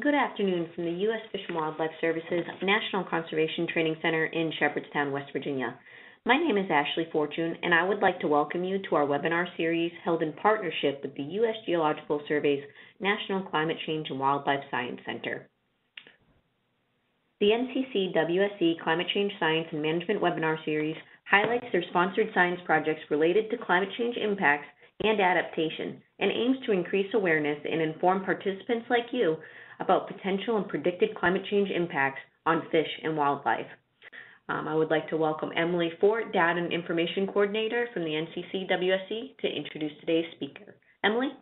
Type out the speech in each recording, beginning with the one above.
Good afternoon from the U.S. Fish and Wildlife Service's National Conservation Training Center in Shepherdstown, West Virginia. My name is Ashley Fortune, and I would like to welcome you to our webinar series held in partnership with the U.S. Geological Survey's National Climate Change and Wildlife Science Center. The NCCWSC Climate Change Science and Management Webinar Series highlights their sponsored science projects related to climate change impacts and adaptation, and aims to increase awareness and inform participants like you about potential and predicted climate change impacts on fish and wildlife. I would like to welcome Emily Ford, Data and Information Coordinator from the NCCWSC, to introduce today's speaker. Emily?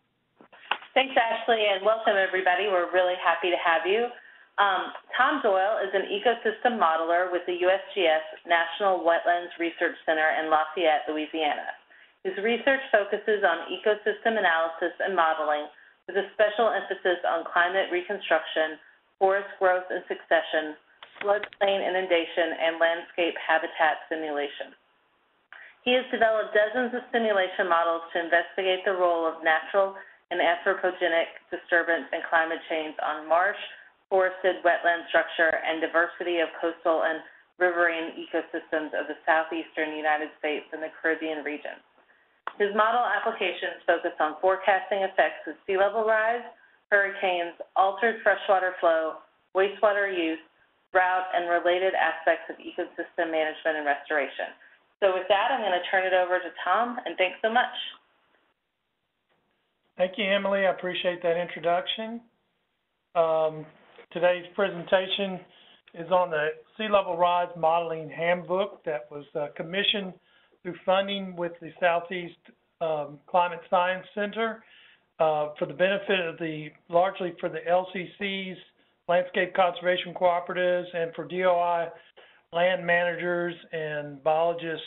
Thanks, Ashley, and welcome, everybody. We're really happy to have you. Tom Doyle is an ecosystem modeler with the USGS National Wetlands Research Center in Lafayette, Louisiana. His research focuses on ecosystem analysis and modeling, with a special emphasis on climate reconstruction, forest growth and succession, floodplain inundation, and landscape habitat simulation. He has developed dozens of simulation models to investigate the role of natural and anthropogenic disturbance and climate change on marsh, forested wetland structure, and diversity of coastal and riverine ecosystems of the southeastern United States and the Caribbean region. His model applications focus on forecasting effects of sea level rise, hurricanes, altered freshwater flow, wastewater use, drought, and related aspects of ecosystem management and restoration. So with that, I'm going to turn it over to Tom, and thanks so much. Thank you, Emily. I appreciate that introduction. Today's presentation is on the Sea Level Rise Modeling Handbook that was commissioned through funding with the Southeast Climate Science Center for the benefit of largely for the LCCs, landscape conservation cooperatives, and for DOI land managers and biologists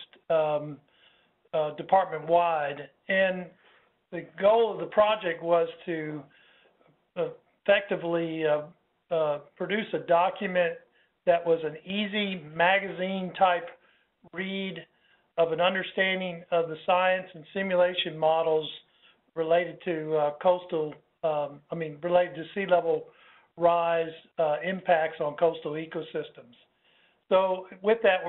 department-wide. And the goal of the project was to effectively produce a document that was an easy magazine-type read of an understanding of the science and simulation models related to sea level rise impacts on coastal ecosystems. So with that,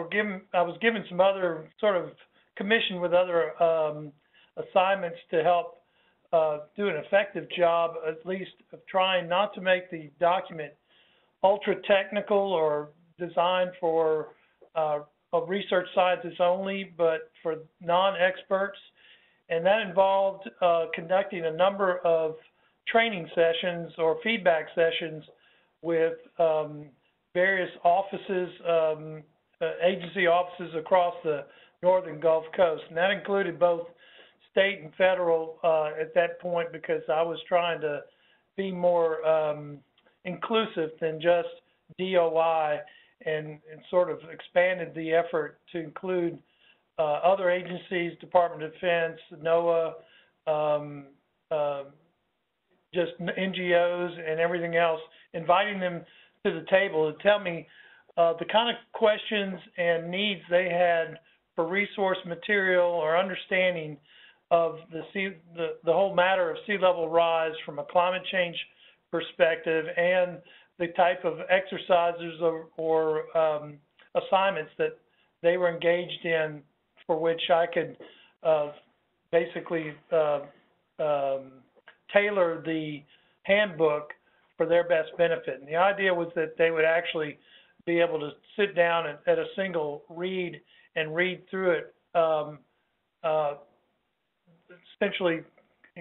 I was given some other sort of commission with other assignments to help do an effective job, at least, of trying not to make the document ultra technical or designed for research scientists only, but for non-experts. And that involved conducting a number of training sessions or feedback sessions with various offices, agency offices across the northern Gulf Coast. And that included both state and federal at that point, because I was trying to be more inclusive than just DOI, and sort of expanded the effort to include other agencies, Department of Defense, NOAA, just NGOs and everything else, inviting them to the table to tell me the kind of questions and needs they had for resource material or understanding of the whole matter of sea level rise from a climate change perspective, and the type of exercises or assignments that they were engaged in, for which I could basically tailor the handbook for their best benefit. And the idea was that they would actually be able to sit down at a single read and read through it, essentially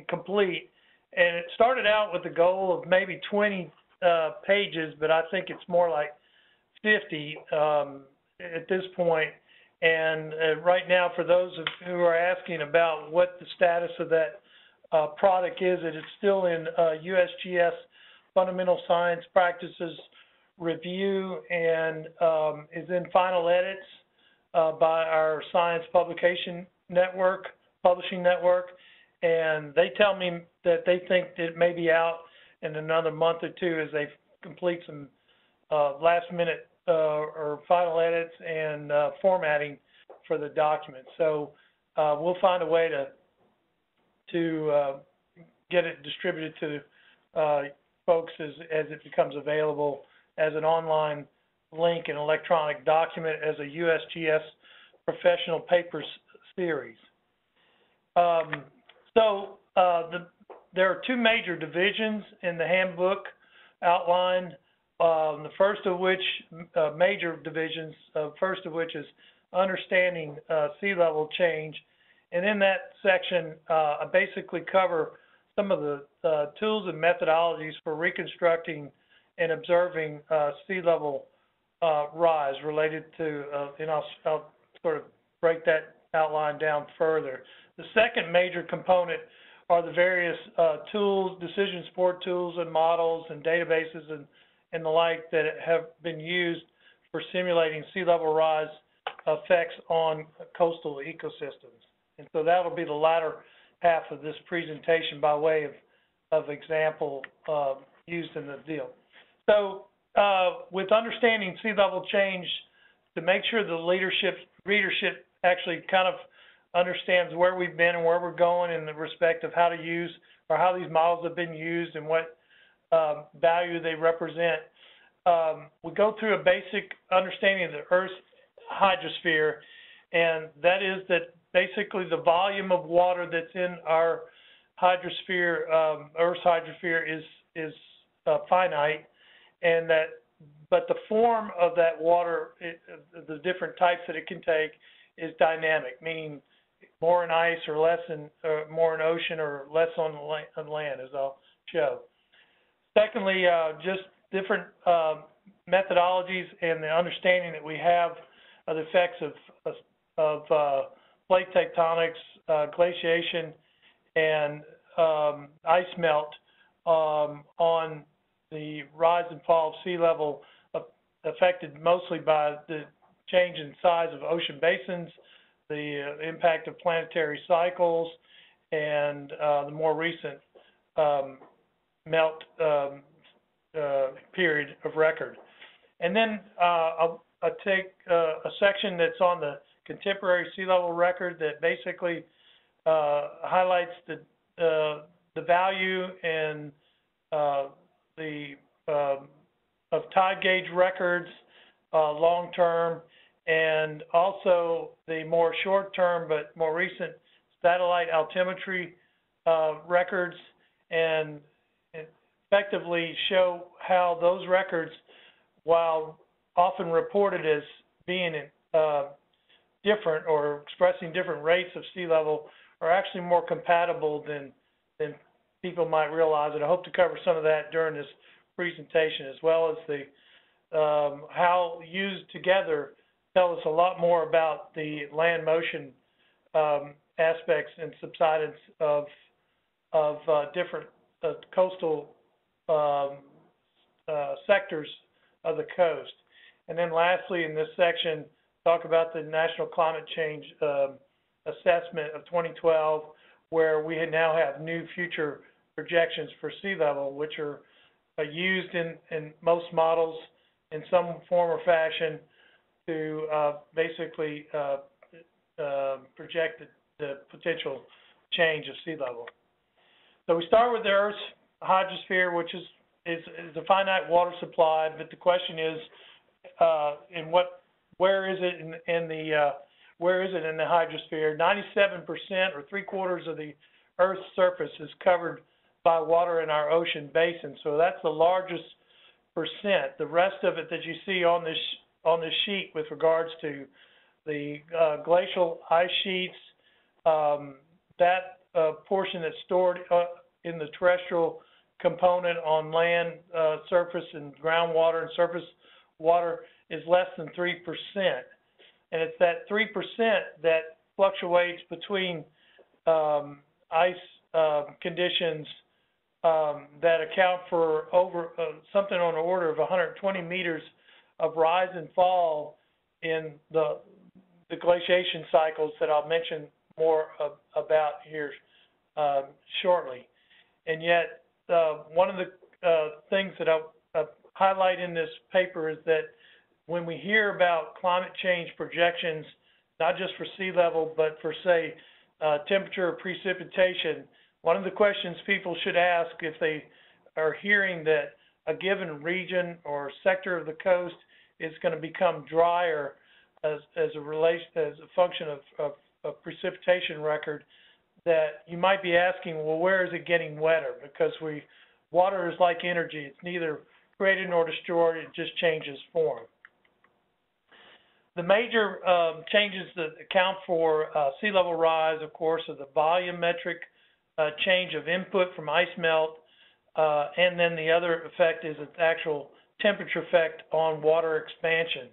complete. And it started out with the goal of maybe 20 pages, but I think it's more like 50 at this point. And right now, for those who are asking about what the status of that product is, it is still in USGS Fundamental Science Practices Review, and is in final edits by our Science Publishing Network. And they tell me that they think it may be out in another month or two, as they complete some last-minute or final edits and formatting for the document. So we'll find a way to get it distributed to folks as it becomes available as an online link and electronic document as a USGS professional papers series. There are two major divisions in the handbook outline. The first of which, major divisions, first of which is understanding sea level change. And in that section, I basically cover some of the tools and methodologies for reconstructing and observing sea level rise related to, and I'll sort of break that outline down further. The second major component are the various tools, decision support tools and models and databases and the like that have been used for simulating sea level rise effects on coastal ecosystems. And so that'll be the latter half of this presentation by way of example used in the deal. So with understanding sea level change, to make sure the readership actually kind of understands where we've been and where we're going in the respect of how to use or how these models have been used and what value they represent. We go through a basic understanding of the Earth's hydrosphere, and that is that basically the volume of water that's in our hydrosphere, Earth's hydrosphere, is finite, and that but the form of that water, the different types that it can take, is dynamic, meaning more in ice or less in, or more in ocean or less on land, as I'll show. Secondly, just different methodologies and the understanding that we have of the effects of plate tectonics, glaciation, and ice melt on the rise and fall of sea level, affected mostly by the change in size of ocean basins, the impact of planetary cycles, and the more recent melt period of record. And then I'll take a section that's on the contemporary sea level record that basically highlights the value and of tide gauge records long term, and also the more short term but more recent satellite altimetry records, and effectively show how those records, while often reported as being different or expressing different rates of sea level, are actually more compatible than people might realize. And I hope to cover some of that during this presentation, as well as the how used together tell us a lot more about the land motion aspects and subsidence of different coastal sectors of the coast. And then lastly, in this section, talk about the National Climate Change Assessment of 2012, where we now have new future projections for sea level, which are used in most models in some form or fashion to basically project the potential change of sea level. So we start with the Earth's hydrosphere, which is a finite water supply, but the question is, where is it where is it in the hydrosphere? 97% or 3/4 of the Earth's surface is covered by water in our ocean basin. So that's the largest percent. The rest of it that you see on this sheet with regards to the glacial ice sheets, that portion that's stored in the terrestrial component on land surface and groundwater and surface water is less than 3%. And it's that 3% that fluctuates between ice conditions that account for over something on the order of 120 meters of rise and fall in the glaciation cycles that I'll mention more about here shortly. And yet one of the things that I highlight in this paper is that when we hear about climate change projections, not just for sea level, but for, say, temperature or precipitation, one of the questions people should ask if they are hearing that a given region or sector of the coast is going to become drier as a function of precipitation record, that you might be asking, well, where is it getting wetter? Because water is like energy. It's neither created nor destroyed. It just changes form. The major changes that account for sea level rise, of course, are the volumetric change of input from ice melt, and then the other effect is its actual temperature effect on water expansion.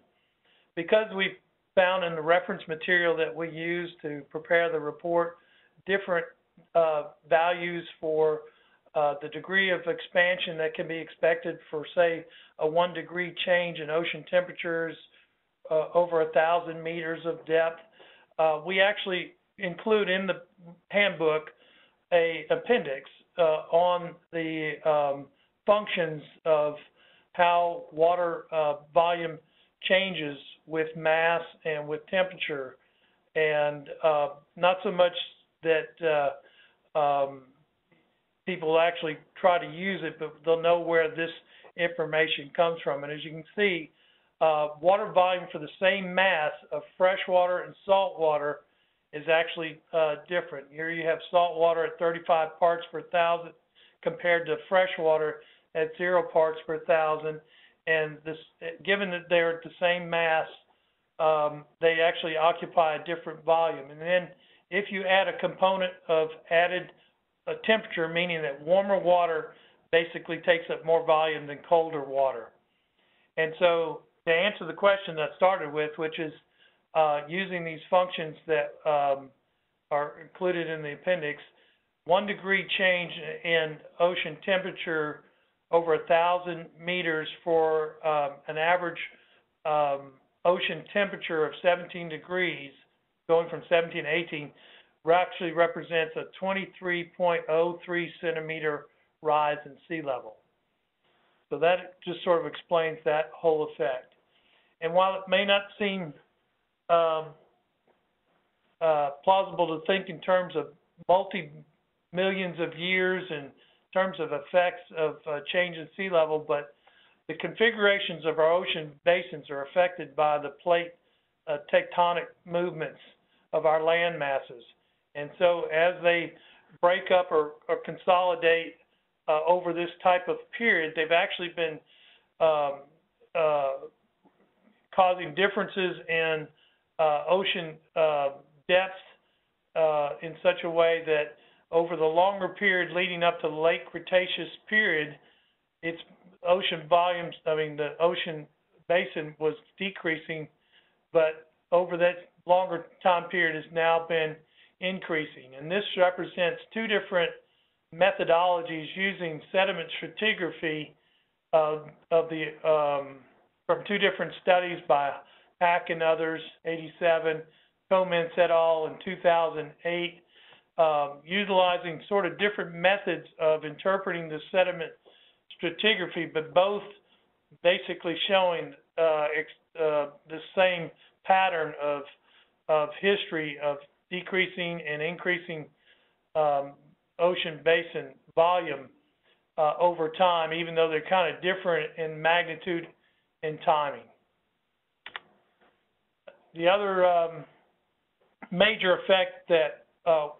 Because we found in the reference material that we used to prepare the report different values for the degree of expansion that can be expected for, say, a 1 degree change in ocean temperatures over 1,000 meters of depth, we actually include in the handbook an appendix on the functions of how water volume changes with mass and with temperature, and not so much that people actually try to use it, but they'll know where this information comes from. And as you can see, water volume for the same mass of freshwater and saltwater is actually different. Here you have saltwater at 35 parts per thousand compared to freshwater at 0 parts per thousand. And this, given that they're at the same mass, they actually occupy a different volume. And then if you add a component of added temperature, meaning that warmer water basically takes up more volume than colder water. And so to answer the question that I started with, which is using these functions that are included in the appendix, 1 degree change in ocean temperature over 1,000 meters for an average ocean temperature of 17 degrees, going from 17 to 18, actually represents a 23.03 centimeter rise in sea level. So that just sort of explains that whole effect. And while it may not seem plausible to think in terms of multi-millions of years in terms of effects of change in sea level, but the configurations of our ocean basins are affected by the plate tectonic movements of our land masses. And so as they break up or consolidate over this type of period, they've actually been causing differences in ocean depth in such a way that over the longer period leading up to the late Cretaceous period, its ocean volumes, I mean, the ocean basin was decreasing, but over that longer time period has now been increasing. And this represents two different methodologies using sediment stratigraphy from two different studies by Pack and others, 87, Comins et al. In 2008, utilizing sort of different methods of interpreting the sediment stratigraphy, but both basically showing the same pattern of history of decreasing and increasing ocean basin volume over time, even though they're kind of different in magnitude and timing. The other major effect that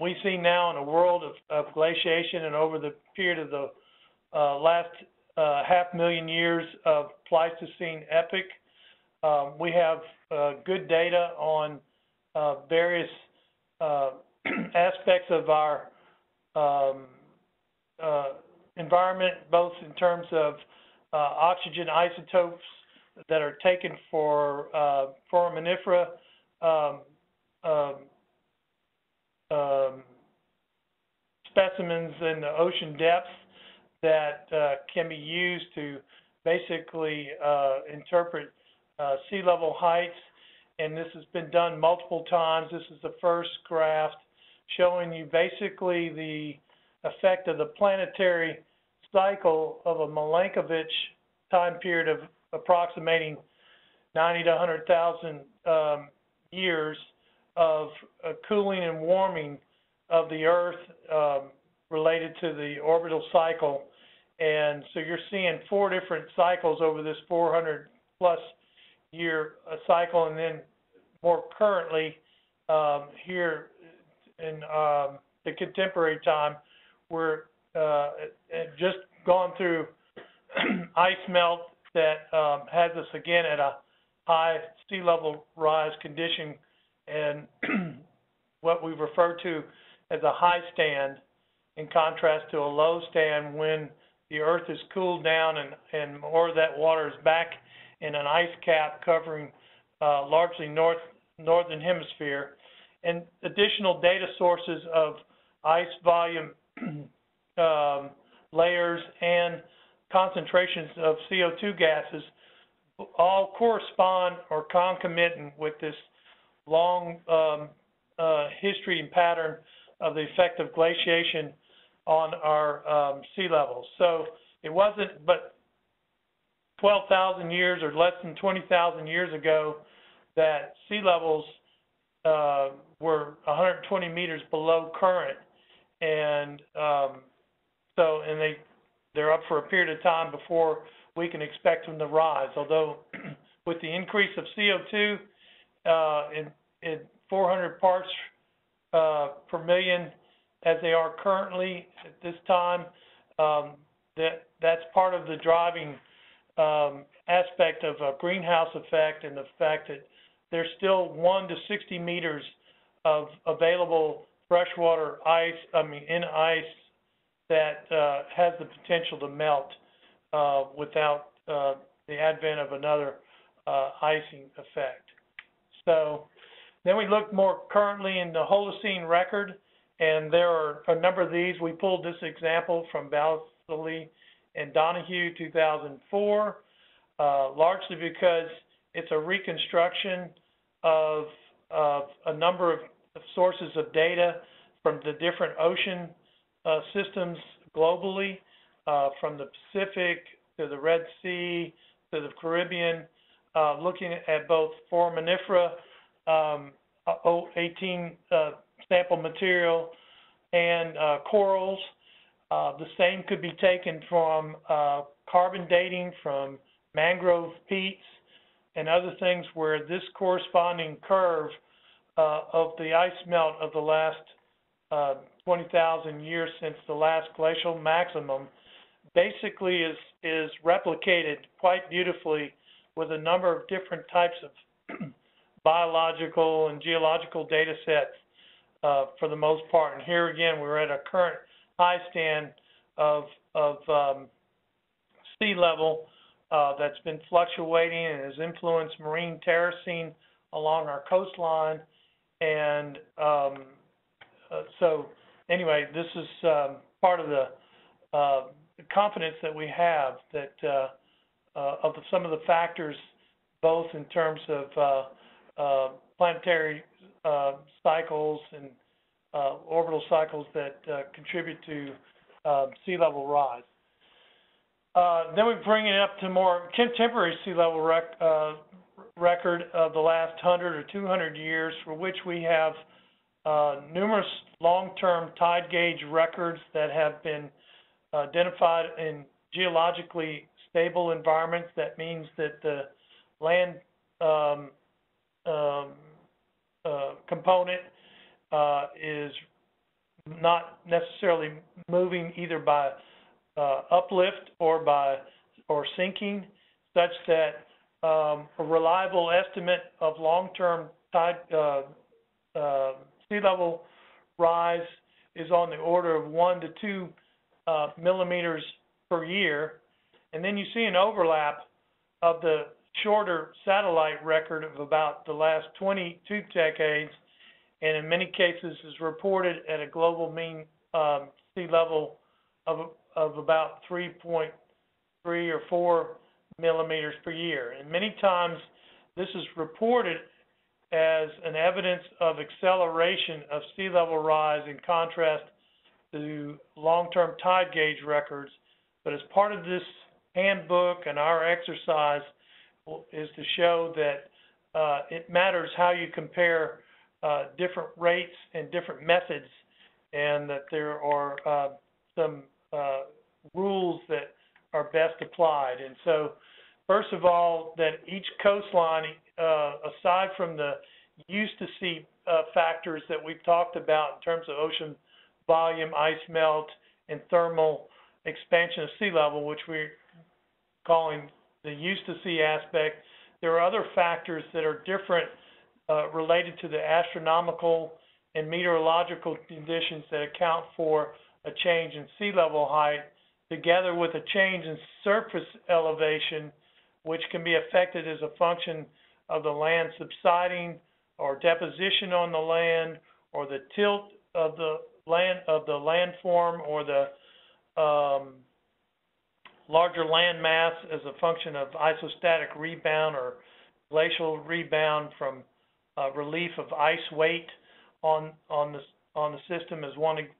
we see now in a world of glaciation and over the period of the last 500,000 years of Pleistocene epoch, we have good data on various aspects of our environment, both in terms of oxygen isotopes that are taken for foraminifera specimens in the ocean depths that can be used to basically interpret sea level heights. And this has been done multiple times. This is the first graph showing you basically the effect of the planetary cycle of a Milankovitch time period of approximating 90 to 100,000 years of cooling and warming of the Earth related to the orbital cycle. And so you're seeing four different cycles over this 400-plus year cycle, and then more currently here in the contemporary time, we're just gone through ice melt that has us again at a high sea level rise condition, and what we refer to as a high stand in contrast to a low stand when the earth is cooled down and more of that water is back in an ice cap covering largely northern hemisphere. And additional data sources of ice volume layers and concentrations of CO2 gases all correspond or concomitant with this long history and pattern of the effect of glaciation on our sea levels. So it wasn't but 12,000 years or less than 20,000 years ago that sea levels were 120 meters below current, and so they're up for a period of time before we can expect them to rise. Although with the increase of CO2 in 400 parts per million as they are currently at this time, that's part of the driving aspect of a greenhouse effect, and the fact that there's still 1 to 60 meters of available freshwater ice that has the potential to melt without the advent of another icing effect. So then we look more currently in the Holocene record, and there are a number of these. We pulled this example from Balsley and Donahue 2004, largely because it's a reconstruction of a number of sources of data from the different ocean systems globally, from the Pacific to the Red Sea to the Caribbean, looking at both foraminifera, 18 sample material, and corals. The same could be taken from carbon dating from mangrove peats and other things where this corresponding curve of the ice melt of the last 20,000 years since the last glacial maximum basically is replicated quite beautifully with a number of different types of biological and geological data sets for the most part. And here again, we're at a current high stand of sea level that's been fluctuating and has influenced marine terracing along our coastline. And so anyway, this is part of the confidence that we have that of some of the factors, both in terms of planetary cycles and orbital cycles that contribute to sea level rise. Then we bring it up to more contemporary sea level record of the last 100 or 200 years, for which we have numerous long-term tide gauge records that have been identified in geologically stable environments. That means that the land component is not necessarily moving either by uplift or sinking, such that a reliable estimate of long-term tide sea level rise is on the order of 1 to 2 millimeters per year. And then you see an overlap of the shorter satellite record of about the last 22 decades, and in many cases is reported at a global mean sea level of about 3.3 or 4 millimeters per year. And many times this is reported as an evidence of acceleration of sea level rise in contrast to long-term tide gauge records. But as part of this handbook and our exercise, is to show that it matters how you compare different rates and different methods, and that there are some rules that are best applied. And so, first of all, that each coastline, aside from the eustasy factors that we've talked about in terms of ocean volume, ice melt, and thermal expansion of sea level, which we're calling the eustasy aspect, there are other factors that are different related to the astronomical and meteorological conditions that account for a change in sea level height, together with a change in surface elevation, which can be affected as a function of the land subsiding or deposition on the land, or the tilt of the land of the landform, or the larger land mass as a function of isostatic rebound or glacial rebound from relief of ice weight on the system is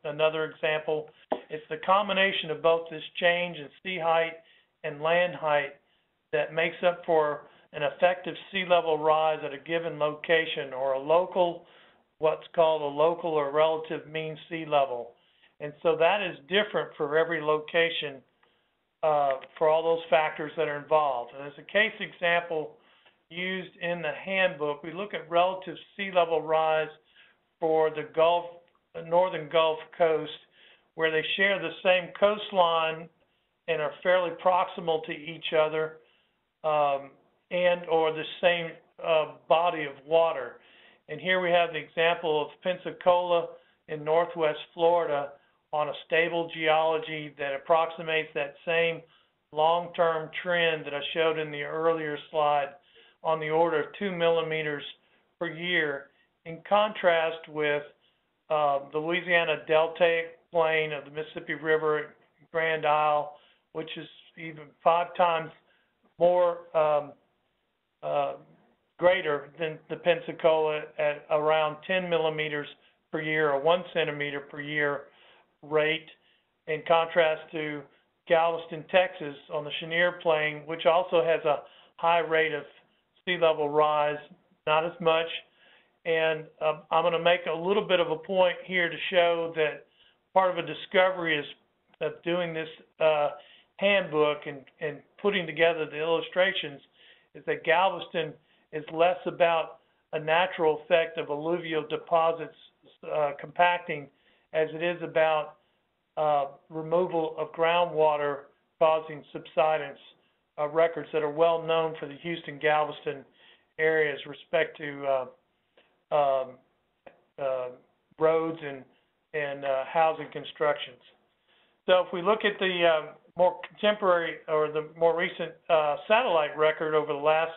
another example. It's the combination of both this change in sea height and land height that makes up for an effective sea level rise at a given location, or a local, what's called a local or relative mean sea level. And so that is different for every location for all those factors that are involved. And as a case example used in the handbook, we look at relative sea level rise for the northern Gulf Coast, where they share the same coastline and are fairly proximal to each other, and or the same body of water. And here we have the example of Pensacola in northwest Florida on a stable geology that approximates that same long-term trend that I showed in the earlier slide on the order of 2 millimeters per year, in contrast with the Louisiana deltaic plain of the Mississippi River at Grand Isle, which is even 5 times more greater than the Pensacola at around 10 millimeters per year, or 1 centimeter per year rate, in contrast to Galveston, Texas on the Chenier Plain, which also has a high rate of sea level rise, not as much. And I'm going to make a little bit of a point here to show that part of a discovery is of doing this handbook and putting together the illustrations is that Galveston is less about a natural effect of alluvial deposits compacting as it is about removal of groundwater causing subsidence records that are well known for the Houston-Galveston areas with respect to roads and housing constructions. So if we look at the more contemporary or the more recent satellite record over the last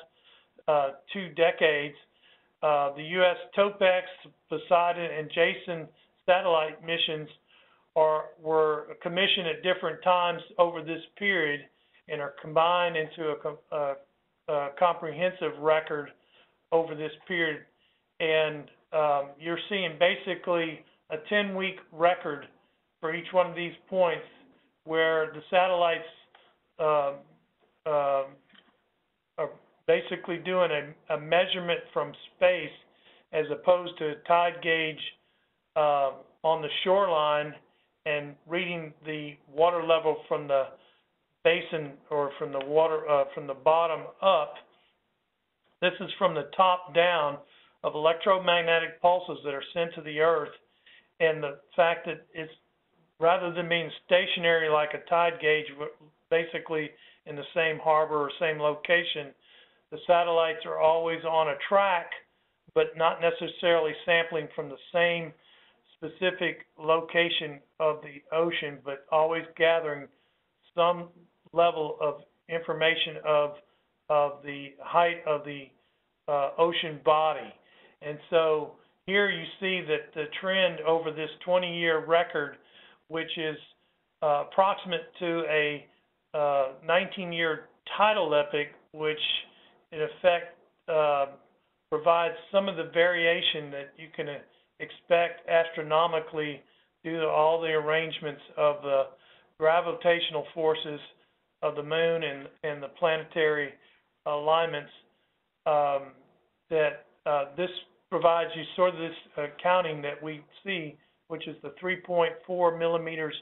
2 decades, the U.S. Topex, Poseidon, and Jason satellite missions were commissioned at different times over this period and are combined into a comprehensive record over this period. And you're seeing basically a 10-week record for each one of these points, where the satellites are basically doing a measurement from space as opposed to a tide gauge on the shoreline and reading the water level from the basin or from the water from the bottom up. This is from the top down of electromagnetic pulses that are sent to the Earth, and the fact that it's, rather than being stationary like a tide gauge, basically in the same harbor or same location, the satellites are always on a track, but not necessarily sampling from the same specific location of the ocean, but always gathering some level of information of the height of the ocean body. And so here you see that the trend over this 20-year record, which is approximate to a 19-year tidal epoch, which in effect provides some of the variation that you can expect astronomically due to all the arrangements of the gravitational forces of the moon and the planetary alignments, that this provides you sort of this counting that we see, which is the 3.4 millimeters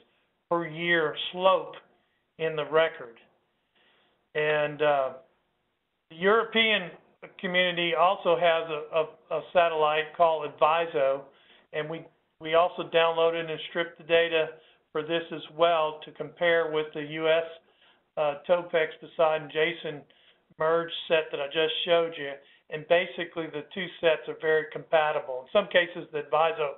per year slope in the record. And the European community also has a satellite called Adviso, and we also downloaded and stripped the data for this as well to compare with the U.S. Topex Poseidon Jason merge set that I just showed you. And basically, the two sets are very compatible. In some cases, the Adviso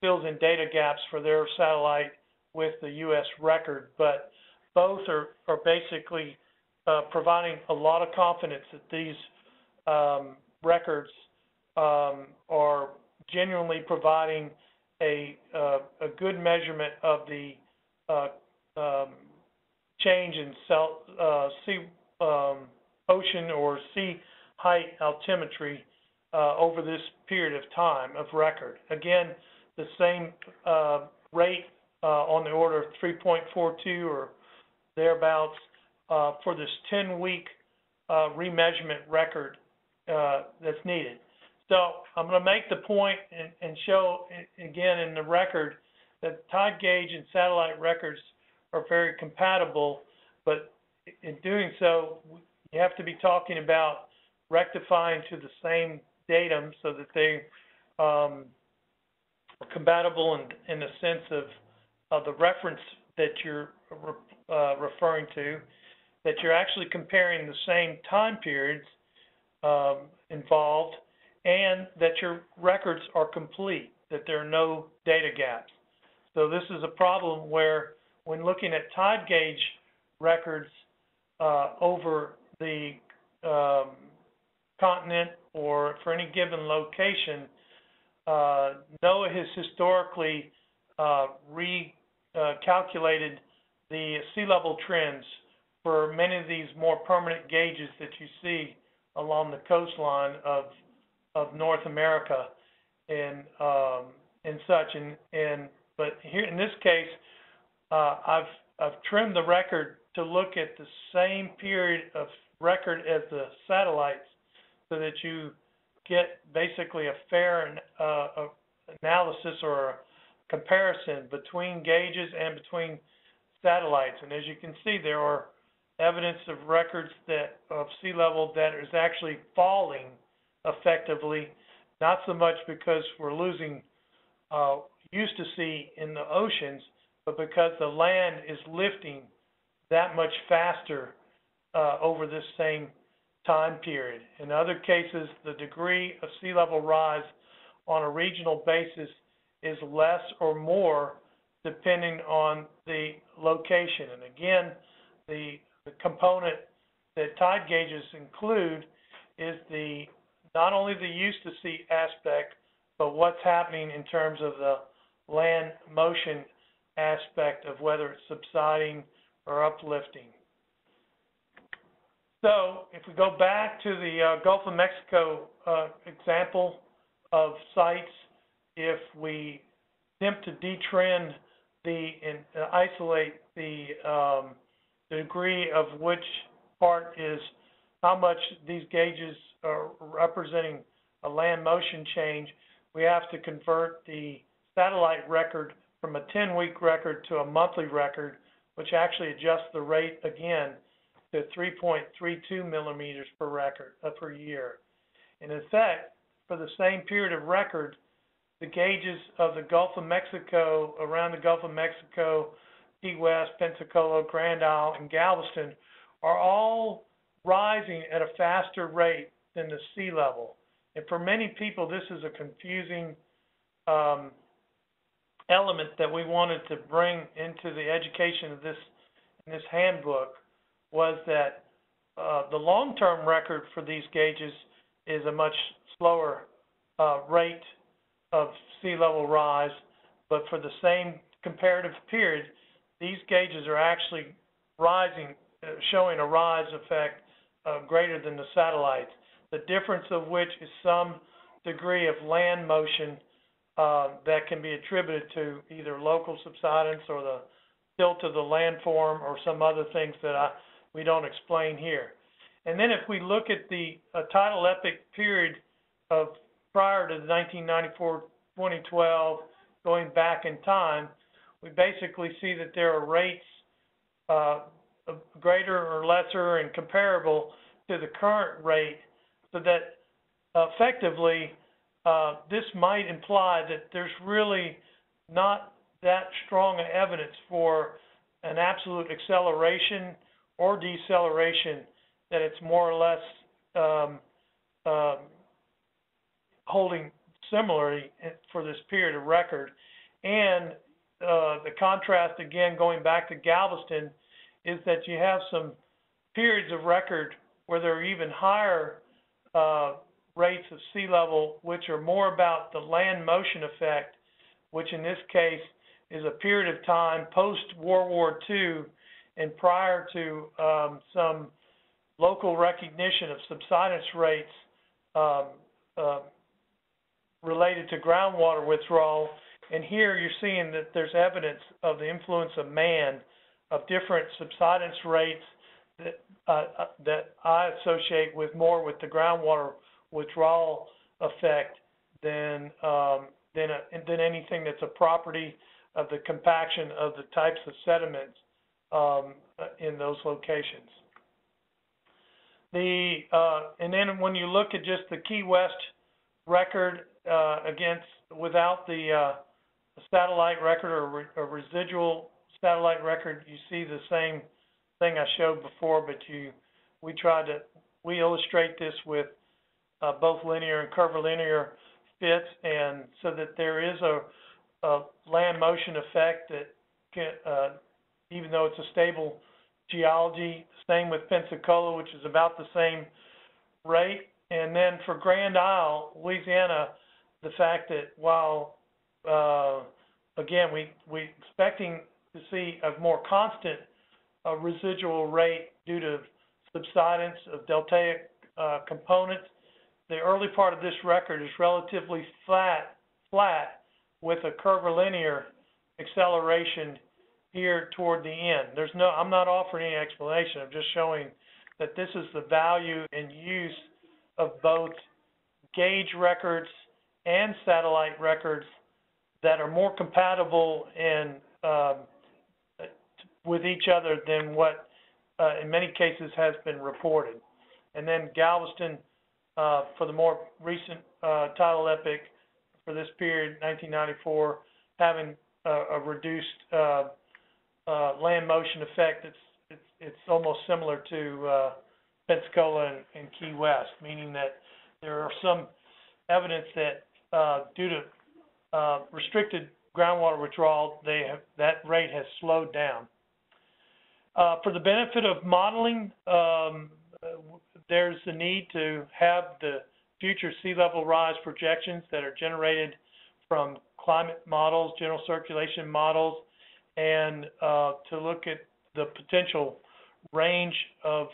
fills in data gaps for their satellite with the U.S. record, but both are basically providing a lot of confidence that these records are genuinely providing a good measurement of the change in ocean or sea height altimetry over this period of time of record. Again, the same rate on the order of 3.42 or thereabouts for this 10-week remeasurement record that's needed. So I'm going to make the point and show again in the record that tide gauge and satellite records are very compatible, but in doing so, you have to be talking about rectifying to the same datum so that they are compatible in the sense of the reference that you're referring to, that you're actually comparing the same time periods involved, and that your records are complete, that there are no data gaps. So this is a problem where when looking at tide gauge records over the continent or for any given location, NOAA has historically recalculated the sea level trends for many of these more permanent gauges that you see along the coastline of North America and such. But here in this case, I've trimmed the record to look at the same period of record as the satellites, so that you get basically a fair analysis or a comparison between gauges and between satellites. And as you can see, there are evidence of records of sea level that is actually falling effectively, not so much because we're losing eustasy in the oceans, but because the land is lifting that much faster over this same time period. In other cases, the degree of sea level rise on a regional basis is less or more depending on the location. And again, the component that tide gauges include is not only the eustasy aspect, but what's happening in terms of the land motion aspect of whether it's subsiding or uplifting. So if we go back to the Gulf of Mexico example of sites, if we attempt to detrend and isolate the degree of which part is how much these gauges are representing a land motion change, we have to convert the satellite record from a 10-week record to a monthly record, which actually adjusts the rate again to 3.32 millimeters per year. And in fact, for the same period of record, the gauges of the Gulf of Mexico, around the Gulf of Mexico, Key West, Pensacola, Grand Isle, and Galveston are all rising at a faster rate than the sea level. And for many people, this is a confusing element that we wanted to bring into the education of in this handbook, was that the long-term record for these gauges is a much slower rate of sea level rise, but for the same comparative period, these gauges are actually rising, showing a rise effect greater than the satellites, the difference of which is some degree of land motion that can be attributed to either local subsidence or the tilt of the landform or some other things that we don't explain here. And then if we look at the tidal epoch period of prior to 1994, 2012, going back in time, we basically see that there are rates greater or lesser and comparable to the current rate, so that effectively this might imply that there's really not that strong evidence for an absolute acceleration or deceleration, that it's more or less holding similarly for this period of record. And the contrast, again, going back to Galveston, is that you have some periods of record where there are even higher rates of sea level, which are more about the land motion effect, which in this case is a period of time post-World War II and prior to some local recognition of subsidence rates related to groundwater withdrawal. And here you're seeing that there's evidence of the influence of man, of different subsidence rates that, that I associate with more with the groundwater withdrawal effect than anything that's a property of the compaction of the types of sediments in those locations. And then when you look at just the Key West record against without the satellite record or residual satellite record, you see the same thing I showed before, but we illustrate this with both linear and curvilinear fits, and so that there is a land motion effect that can, even though it's a stable geology, same with Pensacola, which is about the same rate. And then for Grand Isle, Louisiana, the fact that while, again, we're expecting to see a more constant residual rate due to subsidence of deltaic components, the early part of this record is relatively flat with a curvilinear acceleration here toward the end. There's no, I'm not offering any explanation. I'm just showing that this is the value and use of both gauge records and satellite records that are more compatible and with each other than what in many cases has been reported. And then Galveston for the more recent tidal epoch for this period, 1994, having a reduced land motion effect, it's almost similar to Pensacola and Key West, meaning that there are some evidence that due to restricted groundwater withdrawal, that rate has slowed down. For the benefit of modeling, there's the need to have the future sea level rise projections that are generated from climate models, general circulation models, and to look at the potential range of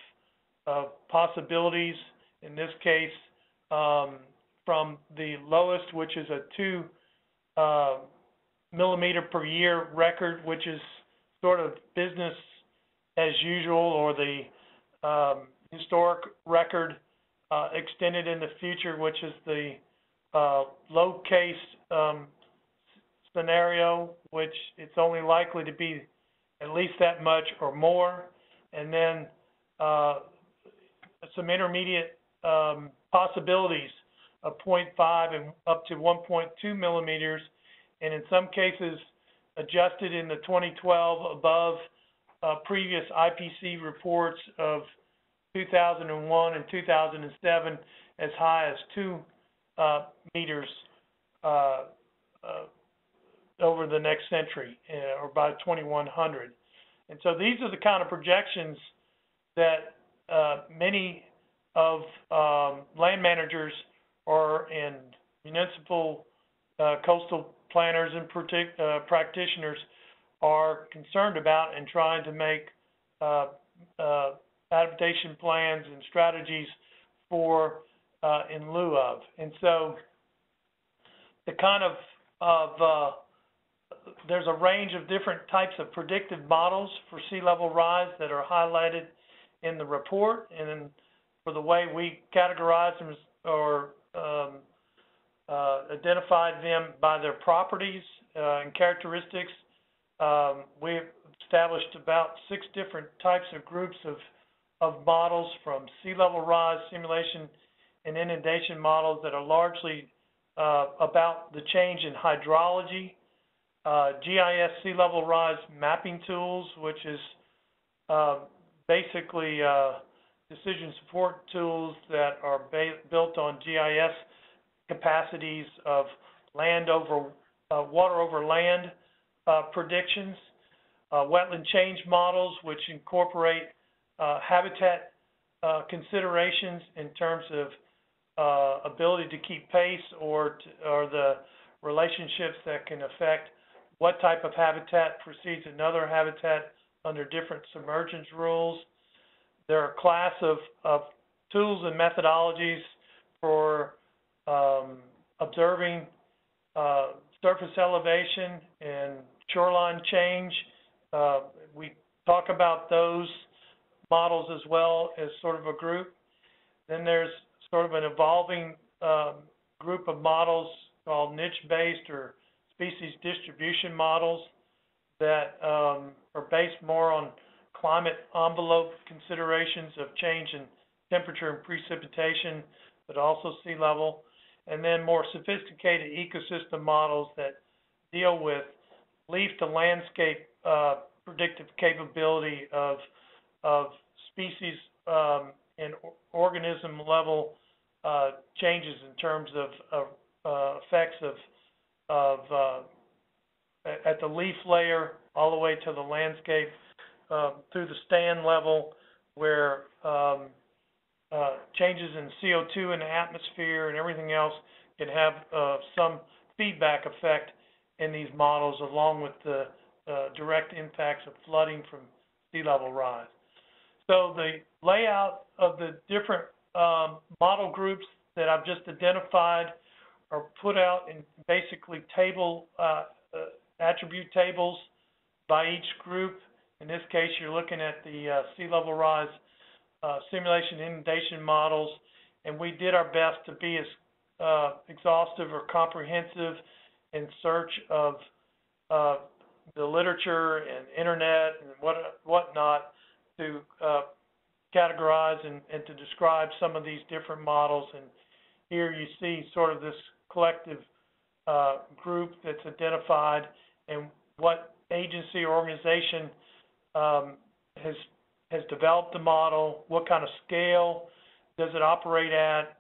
possibilities, in this case, from the lowest, which is a 2 millimeter per year record, which is sort of business as usual, or the historic record extended in the future, which is the low case scenario, which it's only likely to be at least that much or more, and then some intermediate possibilities of 0.5 and up to 1.2 millimeters, and in some cases adjusted in the 2012 above previous IPCC reports of 2001 and 2007 as high as 2 meters over the next century, or by 2100. And so these are the kind of projections that many of land managers or and municipal coastal planners and practitioners are concerned about and trying to make adaptation plans and strategies for in lieu of. And so the kind of there's a range of different types of predictive models for sea level rise that are highlighted in the report, and then for the way we categorize them or identify them by their properties and characteristics, We've established about 6 different types of groups of models, from sea level rise simulation and inundation models that are largely about the change in hydrology, GIS sea level rise mapping tools, which is basically decision support tools that are built on GIS capacities of land over water over land predictions, wetland change models, which incorporate habitat considerations in terms of ability to keep pace or the relationships that can affect what type of habitat precedes another habitat under different submergence rules. There are a class of tools and methodologies for observing surface elevation and shoreline change. We talk about those models as well as sort of a group. Then there's sort of an evolving group of models called niche-based or species distribution models that are based more on climate envelope considerations of change in temperature and precipitation, but also sea level, and then more sophisticated ecosystem models that deal with leaf to landscape predictive capability of species and organism level changes in terms of effects of at the leaf layer all the way to the landscape through the stand level, where changes in CO2 in the atmosphere and everything else can have some feedback effect in these models, along with the direct impacts of flooding from sea level rise. So the layout of the different model groups that I've just identified are put out in basically table attribute tables by each group. In this case, you're looking at the sea level rise simulation inundation models, and we did our best to be as exhaustive or comprehensive in search of the literature and internet and whatnot to categorize and to describe some of these different models. And here you see sort of this collective group that's identified and what agency or organization has developed the model, what kind of scale does it operate at,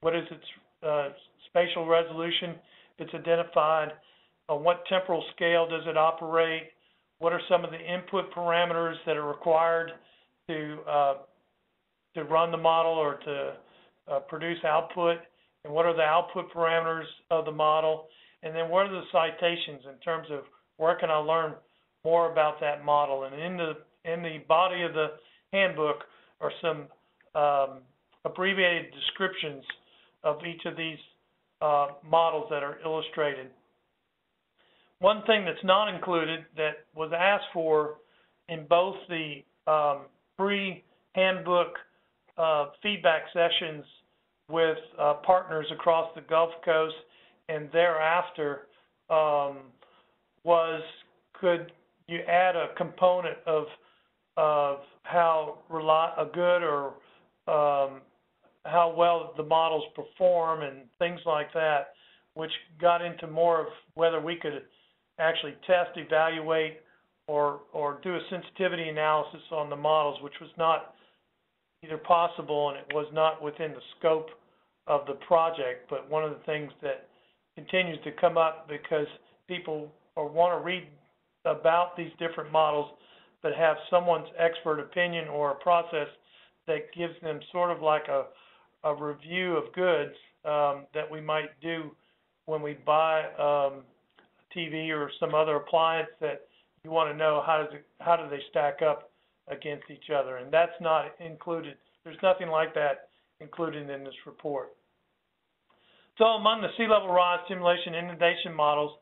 what is its spatial resolution if it's identified, on what temporal scale does it operate, what are some of the input parameters that are required to run the model or to produce output, and what are the output parameters of the model, and then what are the citations in terms of where can I learn more about that model. And in the body of the handbook are some abbreviated descriptions of each of these models that are illustrated. One thing that's not included that was asked for in both the pre-handbook feedback sessions with partners across the Gulf Coast and thereafter was, could you add a component of how how well the models perform and things like that, which got into more of whether we could actually test, evaluate, or do a sensitivity analysis on the models, which was not either possible and it was not within the scope of the project. But one of the things that continues to come up because people want to read about these different models but have someone's expert opinion or a process that gives them sort of like a review of goods that we might do when we buy TV or some other appliance, that you want to know how do they stack up against each other, and that's not included. There's nothing like that included in this report. So among the sea level rise simulation inundation models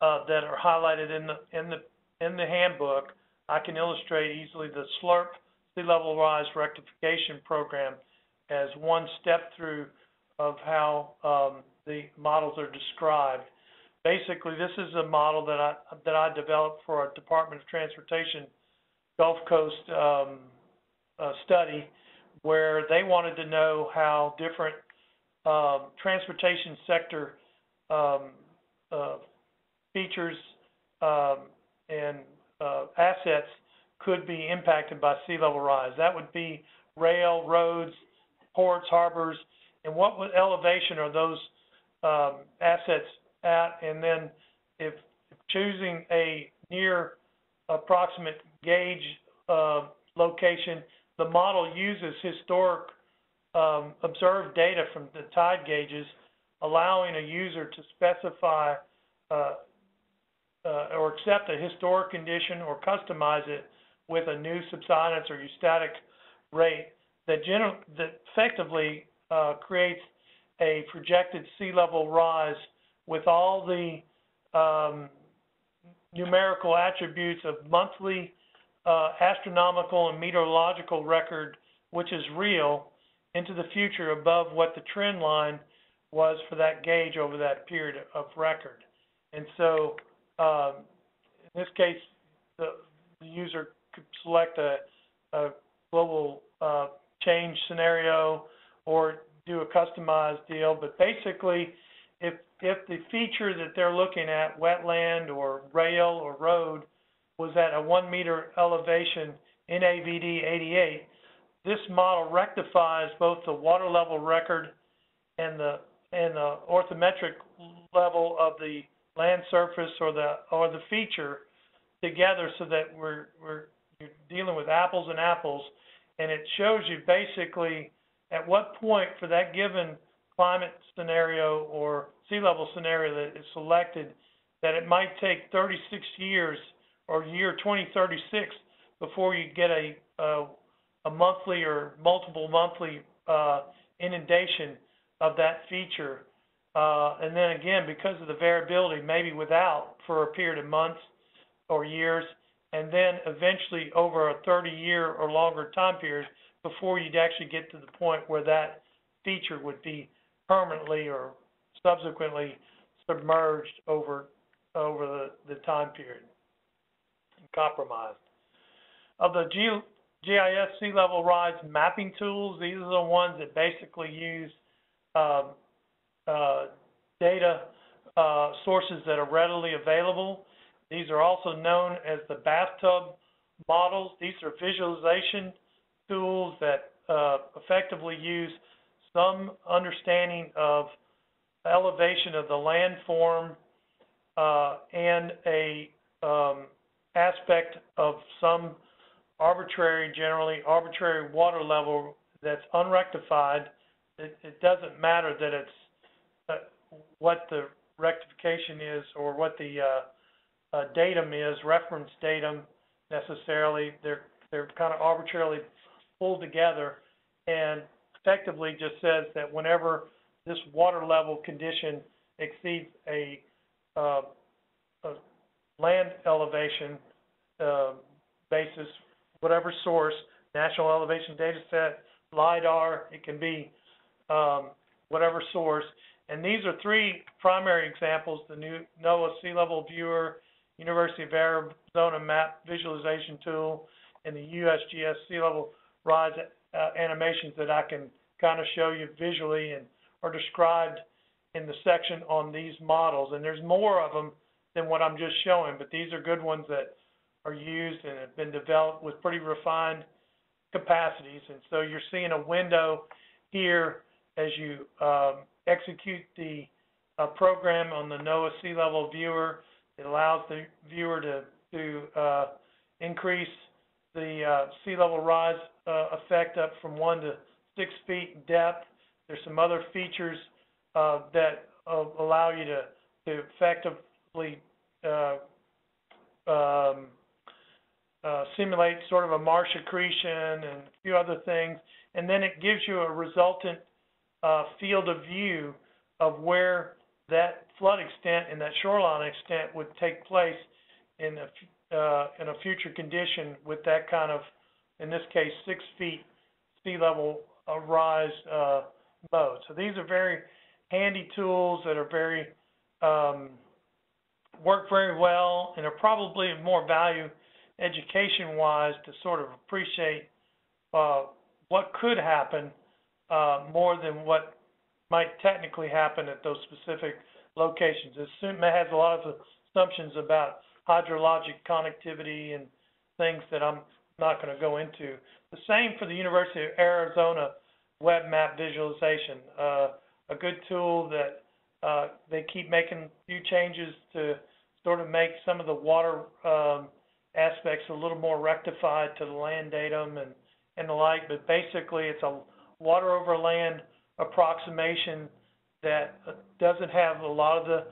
that are highlighted in the handbook, I can illustrate easily the SLRP sea level rise rectification program as one step through of how the models are described. Basically, this is a model that I developed for our Department of Transportation Gulf Coast study, where they wanted to know how different transportation sector features and assets could be impacted by sea level rise. That would be rail, roads, ports, harbors, and what elevation are those assets at? And then if choosing a near approximate gauge location, the model uses historic observed data from the tide gauges, allowing a user to specify or accept a historic condition or customize it with a new subsidence or eustatic rate that effectively creates a projected sea level rise with all the numerical attributes of monthly astronomical and meteorological record, which is real, into the future above what the trend line was for that gauge over that period of record. And so in this case, the user could select a global change scenario or do a customized deal. But basically, if the feature that they're looking at, wetland or rail or road, was at a 1 meter elevation in NAVD 88, this model rectifies both the water level record and the orthometric level of the land surface or the feature together, so that you're dealing with apples and apples, and it shows you basically at what point for that given climate scenario or sea level scenario that is selected, that it might take 36 years or year 2036 before you get a monthly or multiple monthly inundation of that feature. And then again, because of the variability, maybe without for a period of months or years, and then eventually over a 30-year or longer time period before you'd actually get to the point where that feature would be permanently or subsequently submerged over the time period and compromised. Of the GIS sea level rise mapping tools, these are the ones that basically use data sources that are readily available. These are also known as the bathtub models. These are visualization tools that effectively use some understanding of elevation of the landform and a aspect of some generally arbitrary water level that's unrectified. It doesn't matter that it's what the rectification is or what the datum is, reference datum necessarily. They're kind of arbitrarily pulled together, and effectively just says that whenever this water level condition exceeds a land elevation basis, whatever source, National Elevation Data Set, LIDAR, it can be whatever source. And these are three primary examples: the new NOAA Sea Level Viewer, University of Arizona Map Visualization Tool, and the USGS Sea Level Rise animations that I can kind of show you visually and are described in the section on these models. And there's more of them than what I'm just showing, but these are good ones that are used and have been developed with pretty refined capacities. And so you're seeing a window here as you execute the program on the NOAA Sea Level Viewer. It allows the viewer to increase the sea level rise effect up from 1 to 6 feet depth. There's some other features that allow you to effectively simulate sort of a marsh accretion and a few other things. And then it gives you a resultant field of view of where that flood extent and that shoreline extent would take place in a future condition with that kind of, in this case, 6 feet sea level rise mode. So these are very handy tools that are very work very well and are probably of more value education-wise to sort of appreciate what could happen more than what might technically happen at those specific locations. It has a lot of assumptions about hydrologic connectivity and things that I'm not going to go into. The same for the University of Arizona web map visualization, a good tool that they keep making few changes to sort of make some of the water aspects a little more rectified to the land datum and the like, but basically it's a water over land approximation that doesn't have a lot of the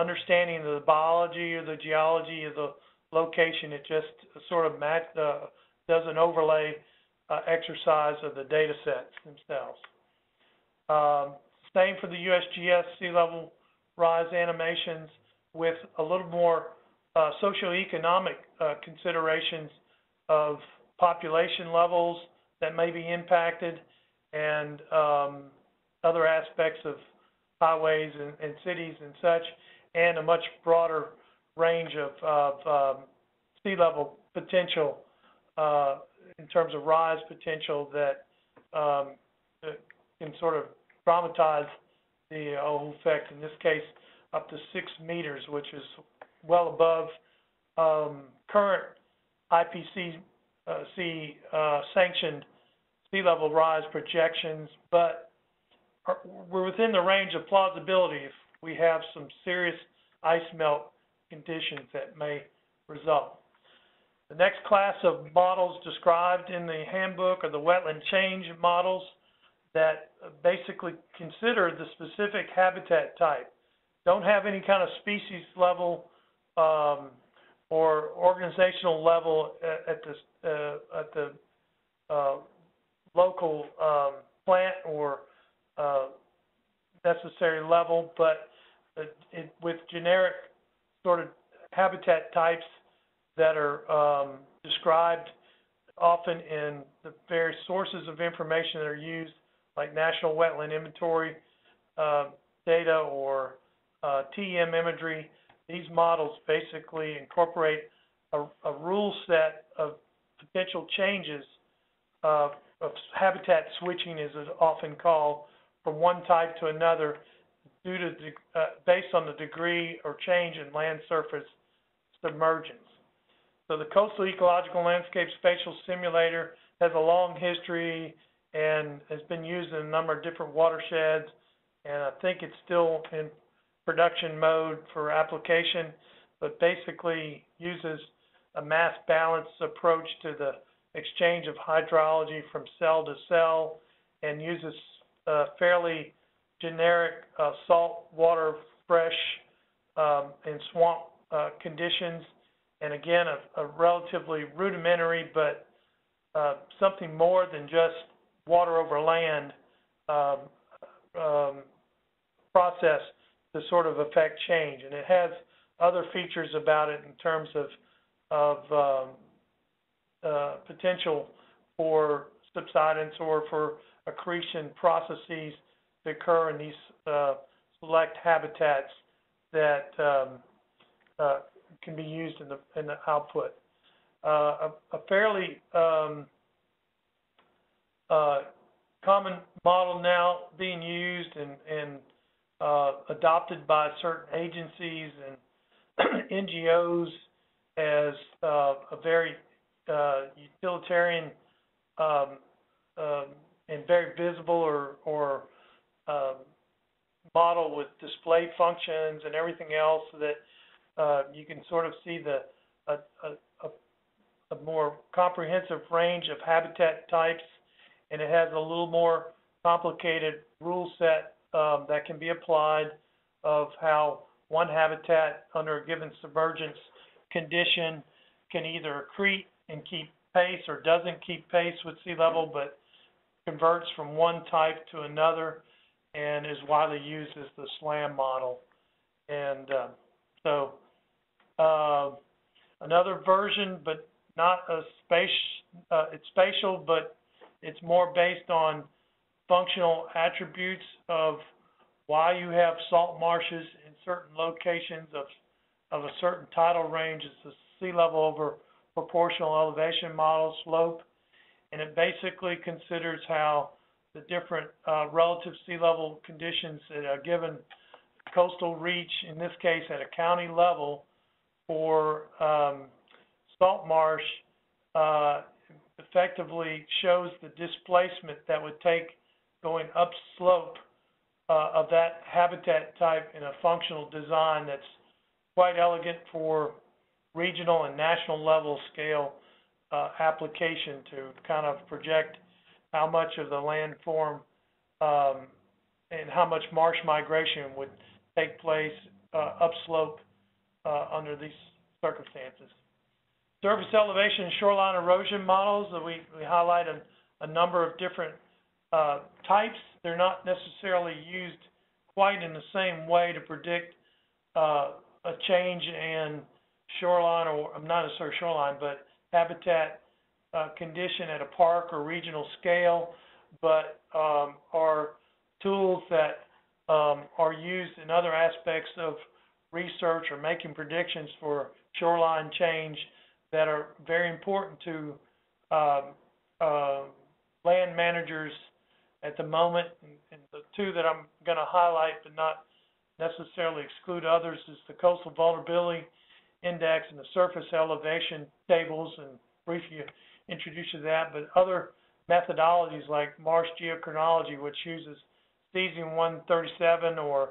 understanding of the biology or the geology of the location. It just sort of does an overlay exercise of the data sets themselves. Same for the USGS sea level rise animations with a little more socioeconomic considerations of population levels that may be impacted and other aspects of highways and cities and such, and a much broader range of sea level potential in terms of rise potential that can sort of dramatize the whole effect, in this case up to 6 meters, which is well above current IPCC sanctioned sea level rise projections, but we're within the range of plausibility if we have some serious ice melt conditions that may result. The next class of models described in the handbook are the wetland change models that basically consider the specific habitat type. Don't have any kind of species level or organizational level at the local plant or necessary level, but with generic sort of habitat types that are described often in the various sources of information that are used, like National Wetland Inventory data or TM imagery. These models basically incorporate a rule set of potential changes of habitat switching, as it's often called, from one type to another due to based on the degree or change in land surface submergence. So the Coastal Ecological Landscape Spatial Simulator has a long history and has been used in a number of different watersheds, and I think it's still in production mode for application, but basically uses a mass balance approach to the exchange of hydrology from cell to cell, and uses fairly generic salt water, fresh and swamp conditions, and again a relatively rudimentary but something more than just water over land process to sort of affect change. And it has other features about it in terms of potential for subsidence or for accretion processes that occur in these select habitats that can be used in the output. A fairly common model now being used and adopted by certain agencies and NGOs as a very utilitarian and very visible or model with display functions and everything else, so that you can sort of see a more comprehensive range of habitat types, and it has a little more complicated rule set that can be applied of how one habitat under a given submergence condition can either accrete and keep pace, or doesn't keep pace with sea level but converts from one type to another, and is widely used as the SLAM model. And so another version, but not a space, it's spatial, but it's more based on functional attributes of why you have salt marshes in certain locations of of a certain tidal range. It's the sea level over proportional elevation model slope, and it basically considers how the different relative sea level conditions at a given coastal reach, in this case at a county level for salt marsh, effectively shows the displacement that would take going upslope of that habitat type in a functional design that's quite elegant for regional and national level scale application to kind of project how much of the landform and how much marsh migration would take place upslope under these circumstances. Surface elevation and shoreline erosion models, we highlight a number of different types. They're not necessarily used quite in the same way to predict a change in shoreline, or not necessarily shoreline, but habitat condition at a park or regional scale, but are tools that are used in other aspects of research or making predictions for shoreline change that are very important to land managers at the moment. And the two that I'm going to highlight but not necessarily exclude others is the Coastal Vulnerability Index and the surface elevation tables, and briefly introduce you to that, but other methodologies like marsh geochronology, which uses cesium-137 or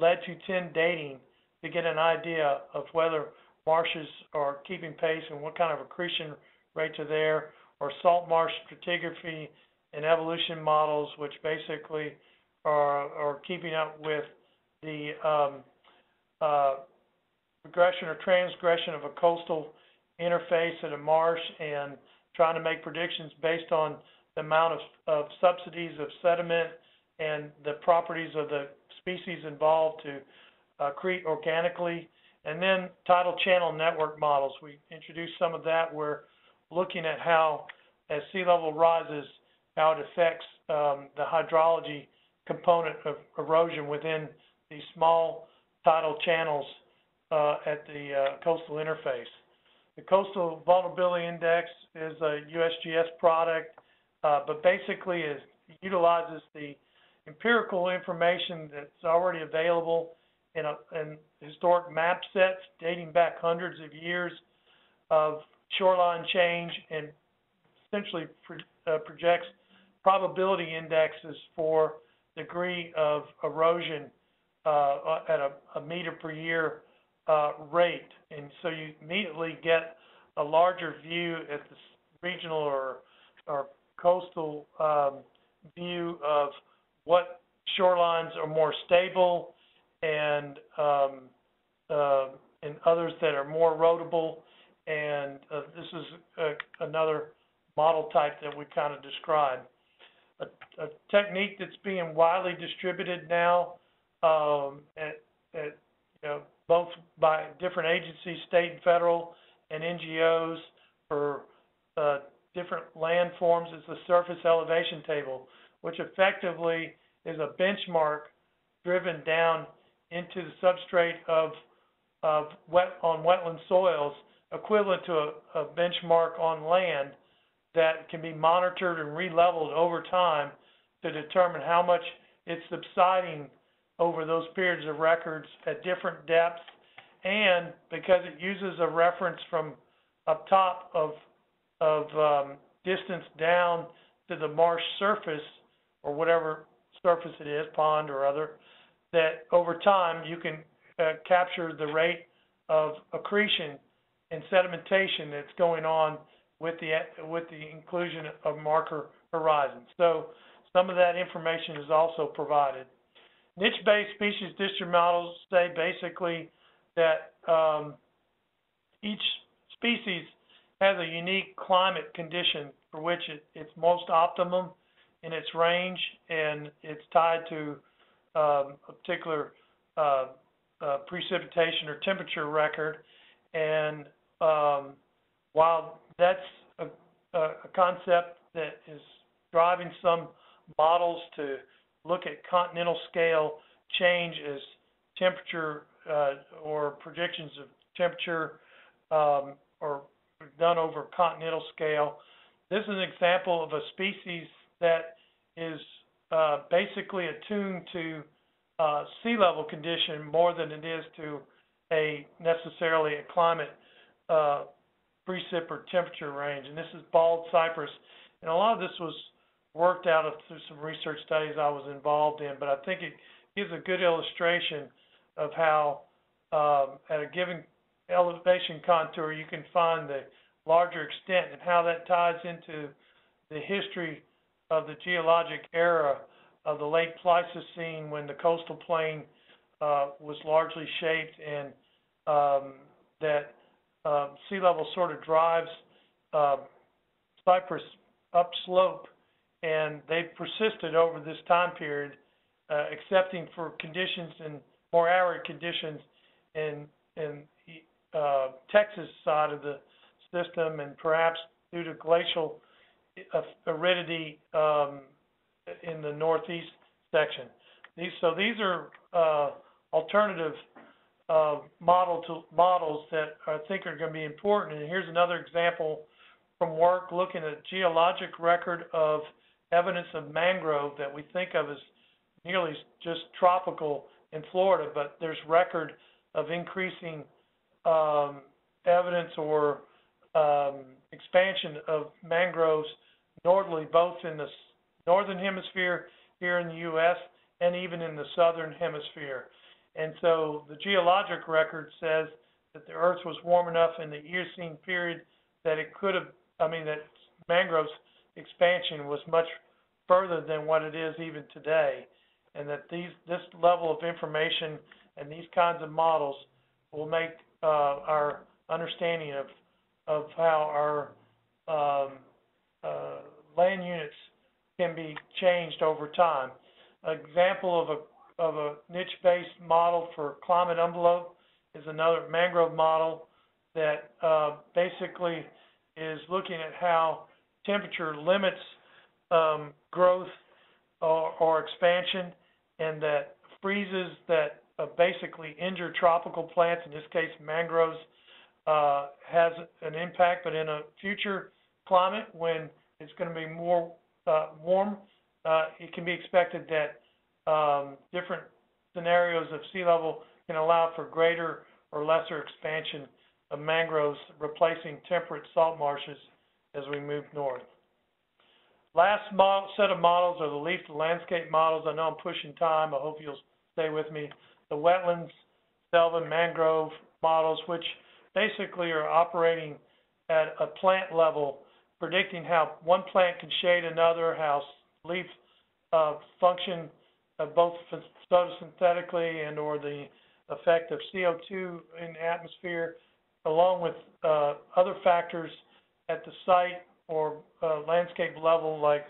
lead-210 dating to get an idea of whether marshes are keeping pace and what kind of accretion rates are there, or salt marsh stratigraphy and evolution models, which basically are keeping up with the regression or transgression of a coastal interface at a marsh and trying to make predictions based on the amount of subsidies of sediment and the properties of the species involved to accrete organically. And then tidal channel network models. We introduced some of that. We're looking at how, as sea level rises, how it affects the hydrology component of erosion within these small tidal channels at the coastal interface. The Coastal Vulnerability Index is a USGS product, but basically utilizes the empirical information that's already available in historic map sets dating back hundreds of years of shoreline change, and essentially projects probability indexes for degree of erosion at a meter per year rate. And so you immediately get a larger view at the regional or coastal view of what shorelines are more stable and others that are more erodible. And this is another model type that we kind of described. A technique that's being widely distributed now at both by different agencies, state and federal, and NGOs for different landforms is the surface elevation table, which effectively is a benchmark driven down into the substrate on wetland soils, equivalent to a benchmark on land that can be monitored and re-leveled over time to determine how much it's subsiding over those periods of records at different depths. And because it uses a reference from up top of distance down to the marsh surface, or whatever surface it is, pond or other, that over time you can capture the rate of accretion and sedimentation that's going on with the inclusion of marker horizons. So some of that information is also provided. Niche-based species distribution models say basically that each species has a unique climate condition for which it's most optimum in its range, and it's tied to a particular precipitation or temperature record. And while that's a concept that is driving some models to look at continental scale change as temperature or predictions of temperature or done over continental scale. This is an example of a species that is basically attuned to sea level condition more than it is to a necessarily a climate precip or temperature range. And this is bald cypress. And a lot of this was worked out through some research studies I was involved in, but I think it gives a good illustration of how at a given elevation contour you can find the larger extent and how that ties into the history of the geologic era of the late Pleistocene, when the coastal plain was largely shaped, and that sea level sort of drives cypress upslope, and they persisted over this time period, excepting for conditions and more arid conditions in Texas side of the system, and perhaps due to glacial aridity in the northeast section. So these are alternative models that I think are going to be important. And here's another example from work looking at geologic record of evidence of mangrove that we think of as nearly just tropical in Florida, but there's record of increasing evidence or expansion of mangroves northerly, both in the northern hemisphere here in the U.S. and even in the southern hemisphere. And so the geologic record says that the Earth was warm enough in the Eocene period that it could have, I mean, that mangroves expansion was much further than what it is even today, and that this level of information and these kinds of models will make our understanding of how our land units can be changed over time. An example of a niche-based model for climate envelope is another mangrove model that basically is looking at how temperature limits growth or expansion, and that freezes that basically injure tropical plants, in this case mangroves, has an impact. But in a future climate when it's going to be more warm, it can be expected that different scenarios of sea level can allow for greater or lesser expansion of mangroves, replacing temperate salt marshes as we move north. Last set of models are the leaf to landscape models. I know I'm pushing time. I hope you'll stay with me. The wetlands, selva, mangrove models, which basically are operating at a plant level, predicting how one plant can shade another, how leaf function both photosynthetically and or the effect of CO2 in the atmosphere, along with other factors at the site or landscape level like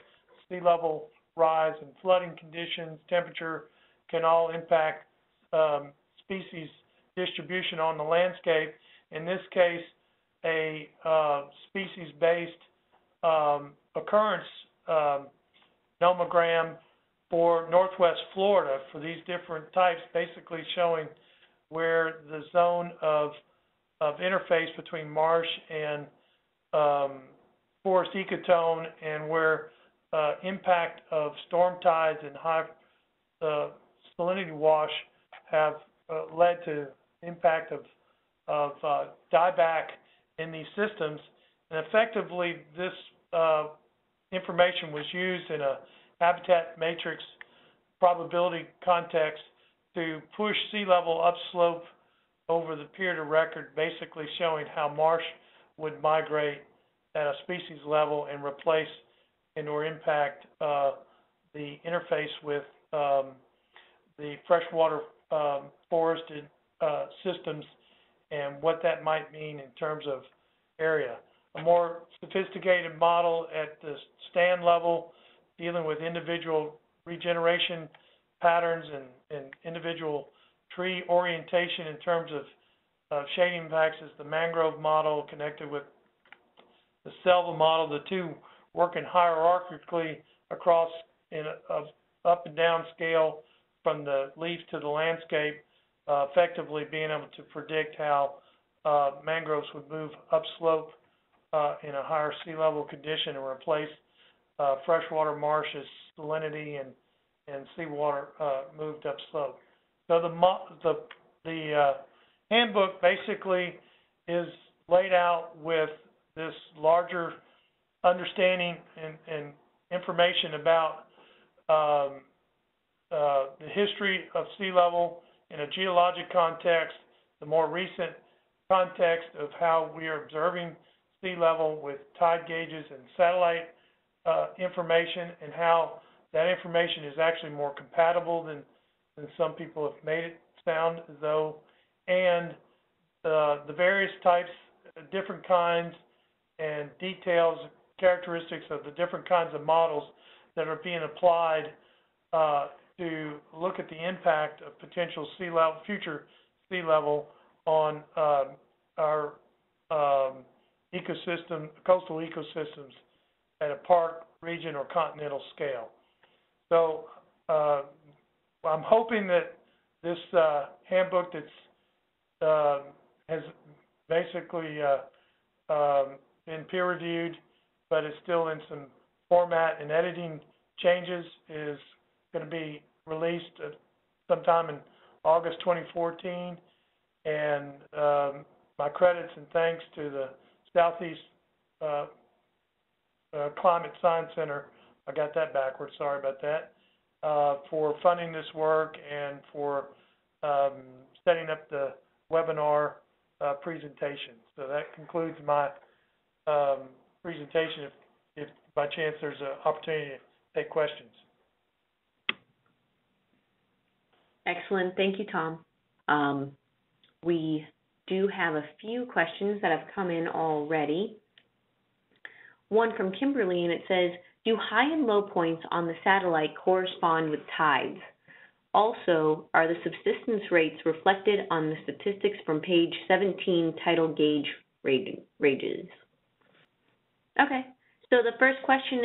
sea level rise and flooding conditions, temperature, can all impact species distribution on the landscape. In this case, a species-based occurrence nomogram for Northwest Florida for these different types, basically showing where the zone of interface between marsh and forest ecotone, and where impact of storm tides and high salinity wash have led to impact of dieback in these systems. And effectively, this information was used in a habitat matrix probability context to push sea level upslope over the period of record, basically showing how marsh would migrate at a species level and replace and or impact the interface with the freshwater forested systems, and what that might mean in terms of area. A more sophisticated model at the stand level, dealing with individual regeneration patterns and individual tree orientation in terms of shading impacts, is the mangrove model connected with the selva model. The two working hierarchically across in an up and down scale from the leaf to the landscape, effectively being able to predict how mangroves would move upslope in a higher sea level condition and replace freshwater marshes, salinity, and seawater moved upslope. So the handbook basically is laid out with this larger understanding and information about the history of sea level in a geologic context, the more recent context of how we are observing sea level with tide gauges and satellite information, and how that information is actually more compatible than some people have made it sound as though, and the various types, different kinds and details, characteristics of the different kinds of models that are being applied to look at the impact of potential sea level, future sea level on our ecosystem, coastal ecosystems at a park, region, or continental scale. So I'm hoping that this handbook that's has basically been peer-reviewed, but it's still in some format and editing changes, is going to be released sometime in August 2014. And my credits and thanks to the Southeast Climate Science Center, I got that backwards, sorry about that, for funding this work and for setting up the webinar presentation. So that concludes my presentation. If by chance there's an opportunity to take questions. Excellent. Thank you, Tom. We do have a few questions that have come in already. One from Kimberly, and it says, do high and low points on the satellite correspond with tides? Also, are the subsistence rates reflected on the statistics from page 17, tidal gauge ranges? Okay, so the first question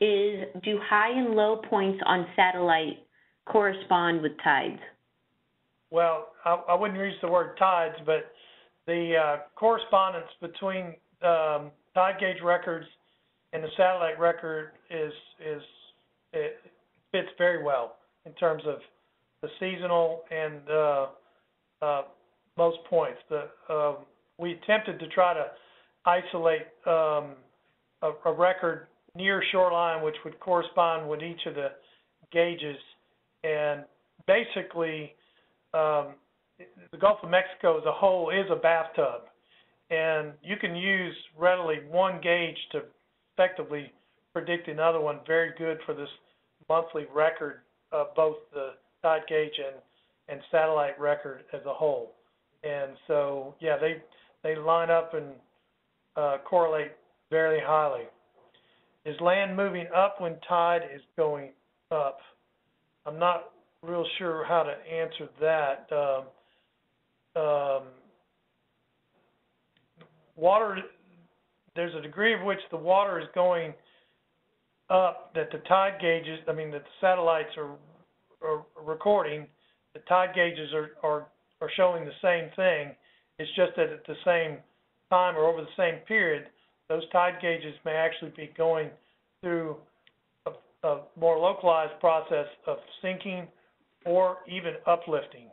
is, do high and low points on satellite correspond with tides? Well, I wouldn't use the word tides, but the correspondence between tide gauge records and the satellite record it fits very well in terms of the seasonal and most points. We attempted to try to isolate a record near shoreline which would correspond with each of the gauges, and basically the Gulf of Mexico as a whole is a bathtub, and you can use readily one gauge to effectively predict another one. Very good for this monthly record of both the tide gauge and satellite record as a whole. And so, yeah, they line up and correlate very highly. Is land moving up when tide is going up? I'm not real sure how to answer that. Water, there's a degree of which the water is going up that the tide gauges, I mean that the satellites are recording. The tide gauges are showing the same thing. It's just that at the same time or over the same period, those tide gauges may actually be going through a more localized process of sinking or even uplifting.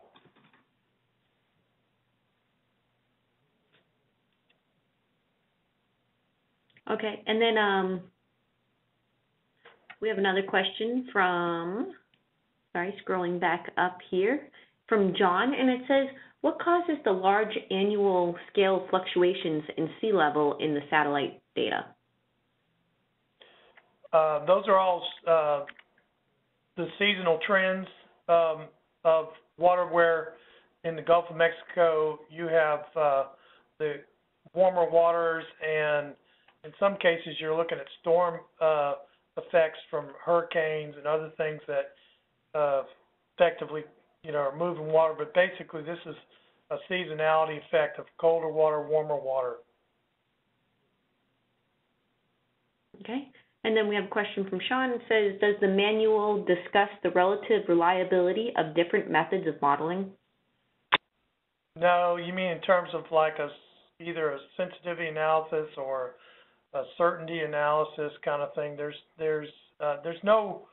Okay, and then we have another question from, sorry, scrolling back up here, from John, and it says, what causes the large annual scale fluctuations in sea level in the satellite data? Those are all the seasonal trends of water, where in the Gulf of Mexico you have the warmer waters, and in some cases you're looking at storm effects from hurricanes and other things that effectively, you know, are moving water. But basically this is a seasonality effect of colder water, warmer water. Okay. And then we have a question from Sean. It says, does the manual discuss the relative reliability of different methods of modeling? No, you mean in terms of like a either a sensitivity analysis or a certainty analysis kind of thing. There's no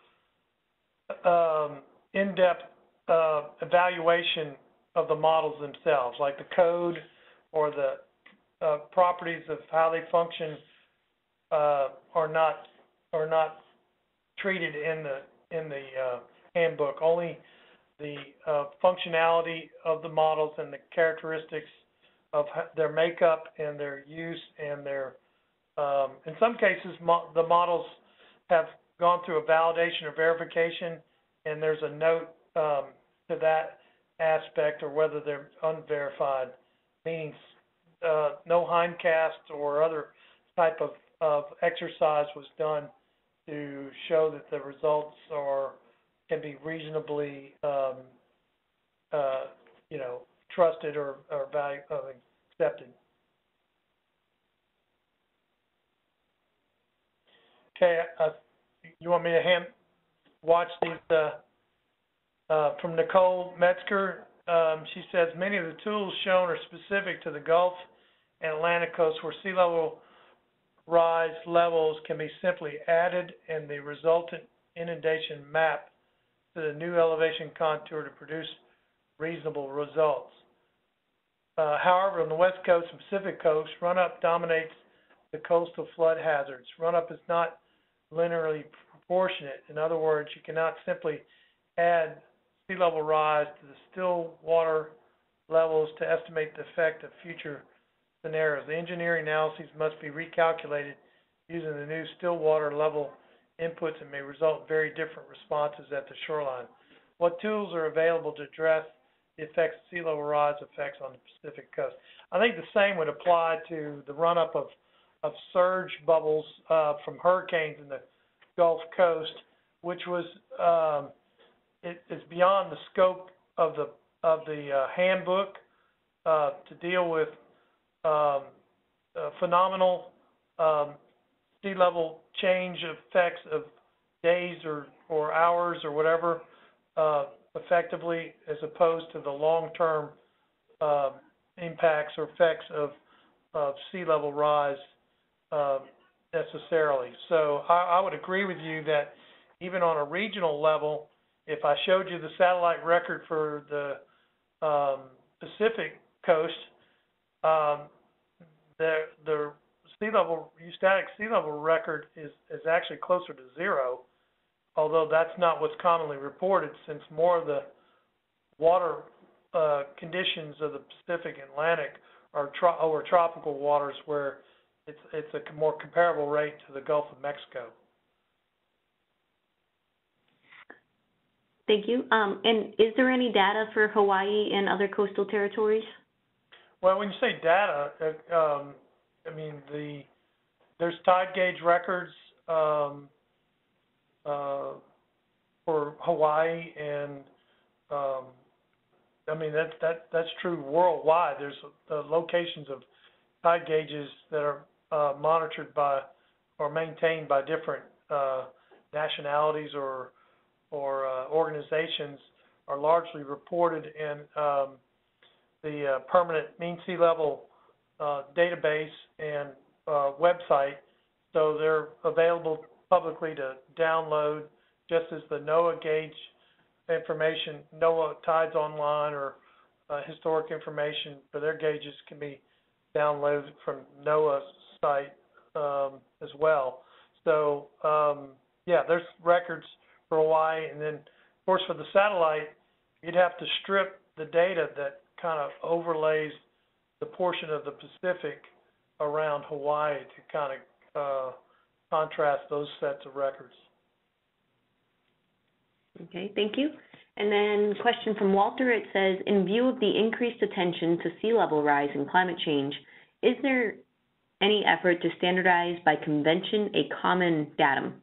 in-depth evaluation of the models themselves, like the code or the properties of how they function are not treated in the handbook. Only the functionality of the models and the characteristics of their makeup and their use and their in some cases the models have gone through a validation or verification, and there's a note to that aspect, or whether they're unverified, meaning no hindcast or other type of exercise was done to show that the results can be reasonably trusted or value accepted. Okay, you want me to watch these from Nicole Metzger. She says many of the tools shown are specific to the Gulf and Atlantic coast, where sea level rise levels can be simply added and the resultant inundation map to the new elevation contour to produce reasonable results. However, on the West Coast and Pacific Coast, run-up dominates the coastal flood hazards. Run-up is not linearly proportionate. In other words, you cannot simply add sea level rise to the still water levels to estimate the effect of future scenarios. The engineering analyses must be recalculated using the new still water level inputs and may result in very different responses at the shoreline. What tools are available to address the effects of sea level rise effects on the Pacific coast? I think the same would apply to the run-up of surge bubbles from hurricanes in the Gulf Coast, which was is beyond the scope of the handbook to deal with phenomenal sea level change effects of days or hours or whatever, effectively, as opposed to the long-term impacts or effects of sea level rise necessarily. So I would agree with you that even on a regional level, if I showed you the satellite record for the Pacific coast, the sea level, eustatic sea level record is actually closer to zero, although that's not what's commonly reported, since more of the water conditions of the Pacific Atlantic are over tropical waters, where it's a more comparable rate to the Gulf of Mexico. Thank you. And is there any data for Hawaii and other coastal territories? Well, when you say data, I mean, there's tide gauge records for Hawaii, and I mean that's true worldwide. There's locations of tide gauges that are monitored by or maintained by different nationalities or organizations, are largely reported in the permanent mean sea level database and website, so they're available publicly to download, just as the NOAA gauge information, NOAA tides online, or historic information for their gauges can be downloaded from NOAA's site as well. So yeah, there's records for Hawaii, and then of course for the satellite, you'd have to strip the data that kind of overlays the portion of the Pacific around Hawaii to kind of contrast those sets of records. Okay, thank you. And then question from Walter, it says, in view of the increased attention to sea level rise and climate change, is there any effort to standardize by convention a common datum?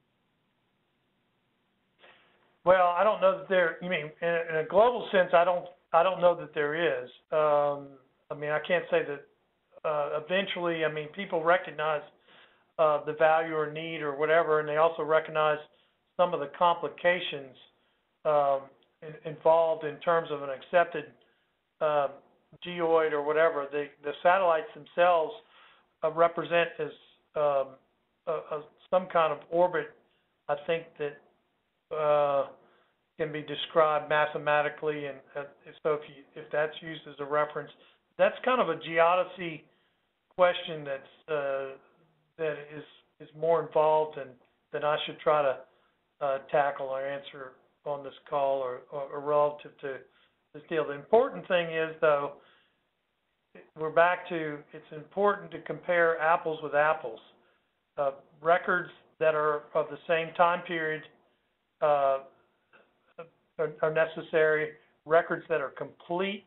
Well, I don't know that there, you mean, in a global sense, I don't know that there is. I mean, I can't say that eventually, I mean, people recognize the value or need or whatever, and they also recognize some of the complications involved in terms of an accepted geoid or whatever, the satellites themselves represent as some kind of orbit, I think, that can be described mathematically. And so if that's used as a reference, that's kind of a geodesy question that's that is more involved and that I should try to tackle or answer on this call, or relative to this deal. The important thing is, though, we're back to it's important to compare apples with apples. Records that are of the same time period are necessary. Records that are complete,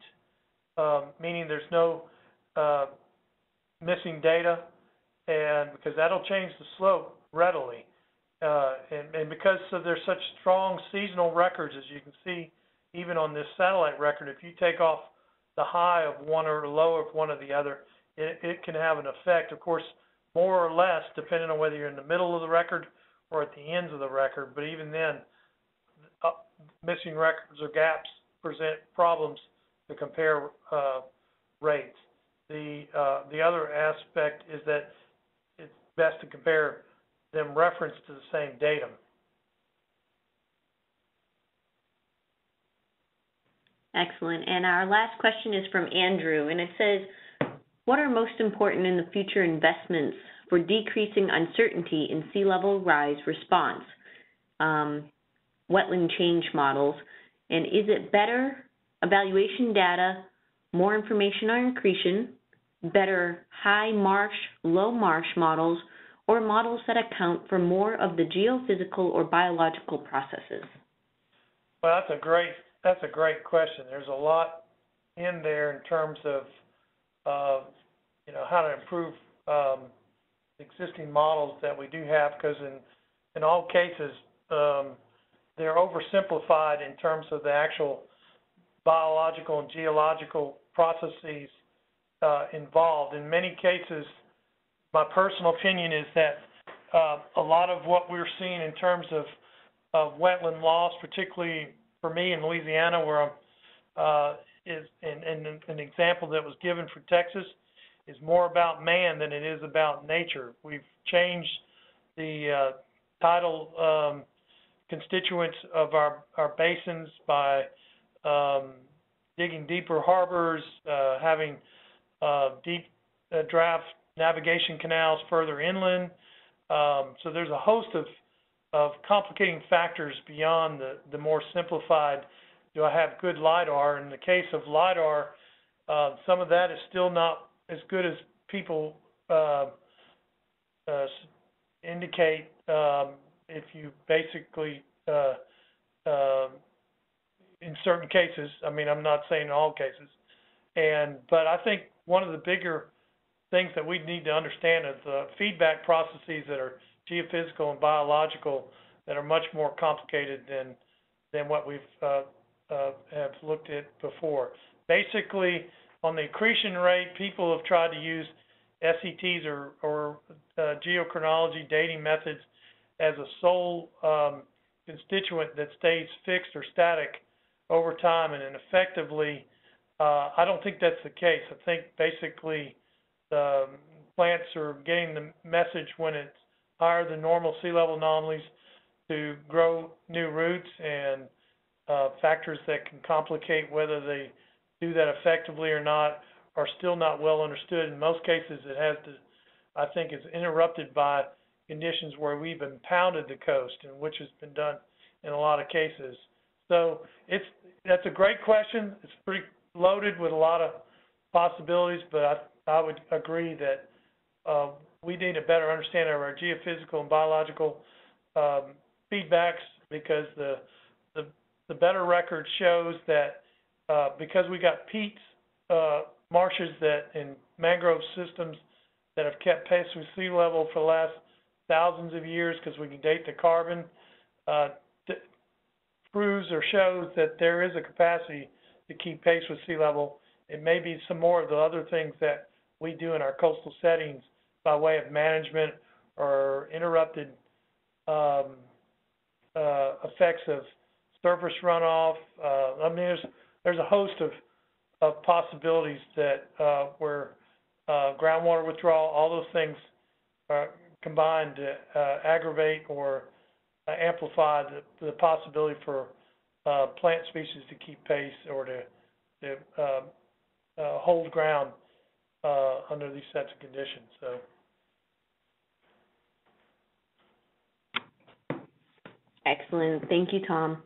meaning there's no missing data, and because that'll change the slope readily. And because there's such strong seasonal records, as you can see, even on this satellite record, if you take off the high of one or low of one or the other, it can have an effect, of course, more or less, depending on whether you're in the middle of the record or at the ends of the record. But even then, missing records or gaps present problems to compare rates. The other aspect is that it's best to compare them reference to the same datum. Excellent. And our last question is from Andrew, and it says, what are most important in the future investments for decreasing uncertainty in sea level rise response, wetland change models, and is it better evaluation data, more information on accretion, better high marsh, low marsh models, or models that account for more of the geophysical or biological processes? Well, that's a great question. There's a lot in there in terms of you know, how to improve existing models that we do have, because in all cases they're oversimplified in terms of the actual biological and geological processes involved. In many cases, my personal opinion is that a lot of what we're seeing in terms of wetland loss, particularly for me in Louisiana, where I'm, is an example that was given for Texas, is more about man than it is about nature. We've changed the tidal constituents of our basins by digging deeper harbors, having deep draft navigation canals further inland. So there's a host of complicating factors beyond the more simplified, do I have good LIDAR? In the case of LIDAR, some of that is still not as good as people indicate if you basically, in certain cases, I mean, I'm not saying in all cases, but I think one of the bigger things that we need to understand is the feedback processes that are geophysical and biological that are much more complicated than what we've have looked at before. Basically, on the accretion rate, people have tried to use SETs or geochronology dating methods as a sole constituent that stays fixed or static over time, and effectively, I don't think that's the case. I think basically the plants are getting the message when it's higher than normal sea level anomalies to grow new roots, and factors that can complicate whether they do that effectively or not are still not well understood. In most cases, it has to, I think, is interrupted by conditions where we've impounded the coast, and which has been done in a lot of cases. So that's a great question. It's pretty loaded with a lot of possibilities, but I would agree that we need a better understanding of our geophysical and biological feedbacks, because the better record shows that because we got peats, marshes that in mangrove systems that have kept pace with sea level for the last thousands of years, because we can date the carbon, proves or shows that there is a capacity to keep pace with sea level. It may be some more of the other things that we do in our coastal settings by way of management or interrupted effects of surface runoff. I mean, there's a host of of possibilities that were groundwater withdrawal, all those things combined to aggravate or amplify the possibility for plant species to keep pace or to hold ground under these sets of conditions. So. Excellent. Thank you, Tom.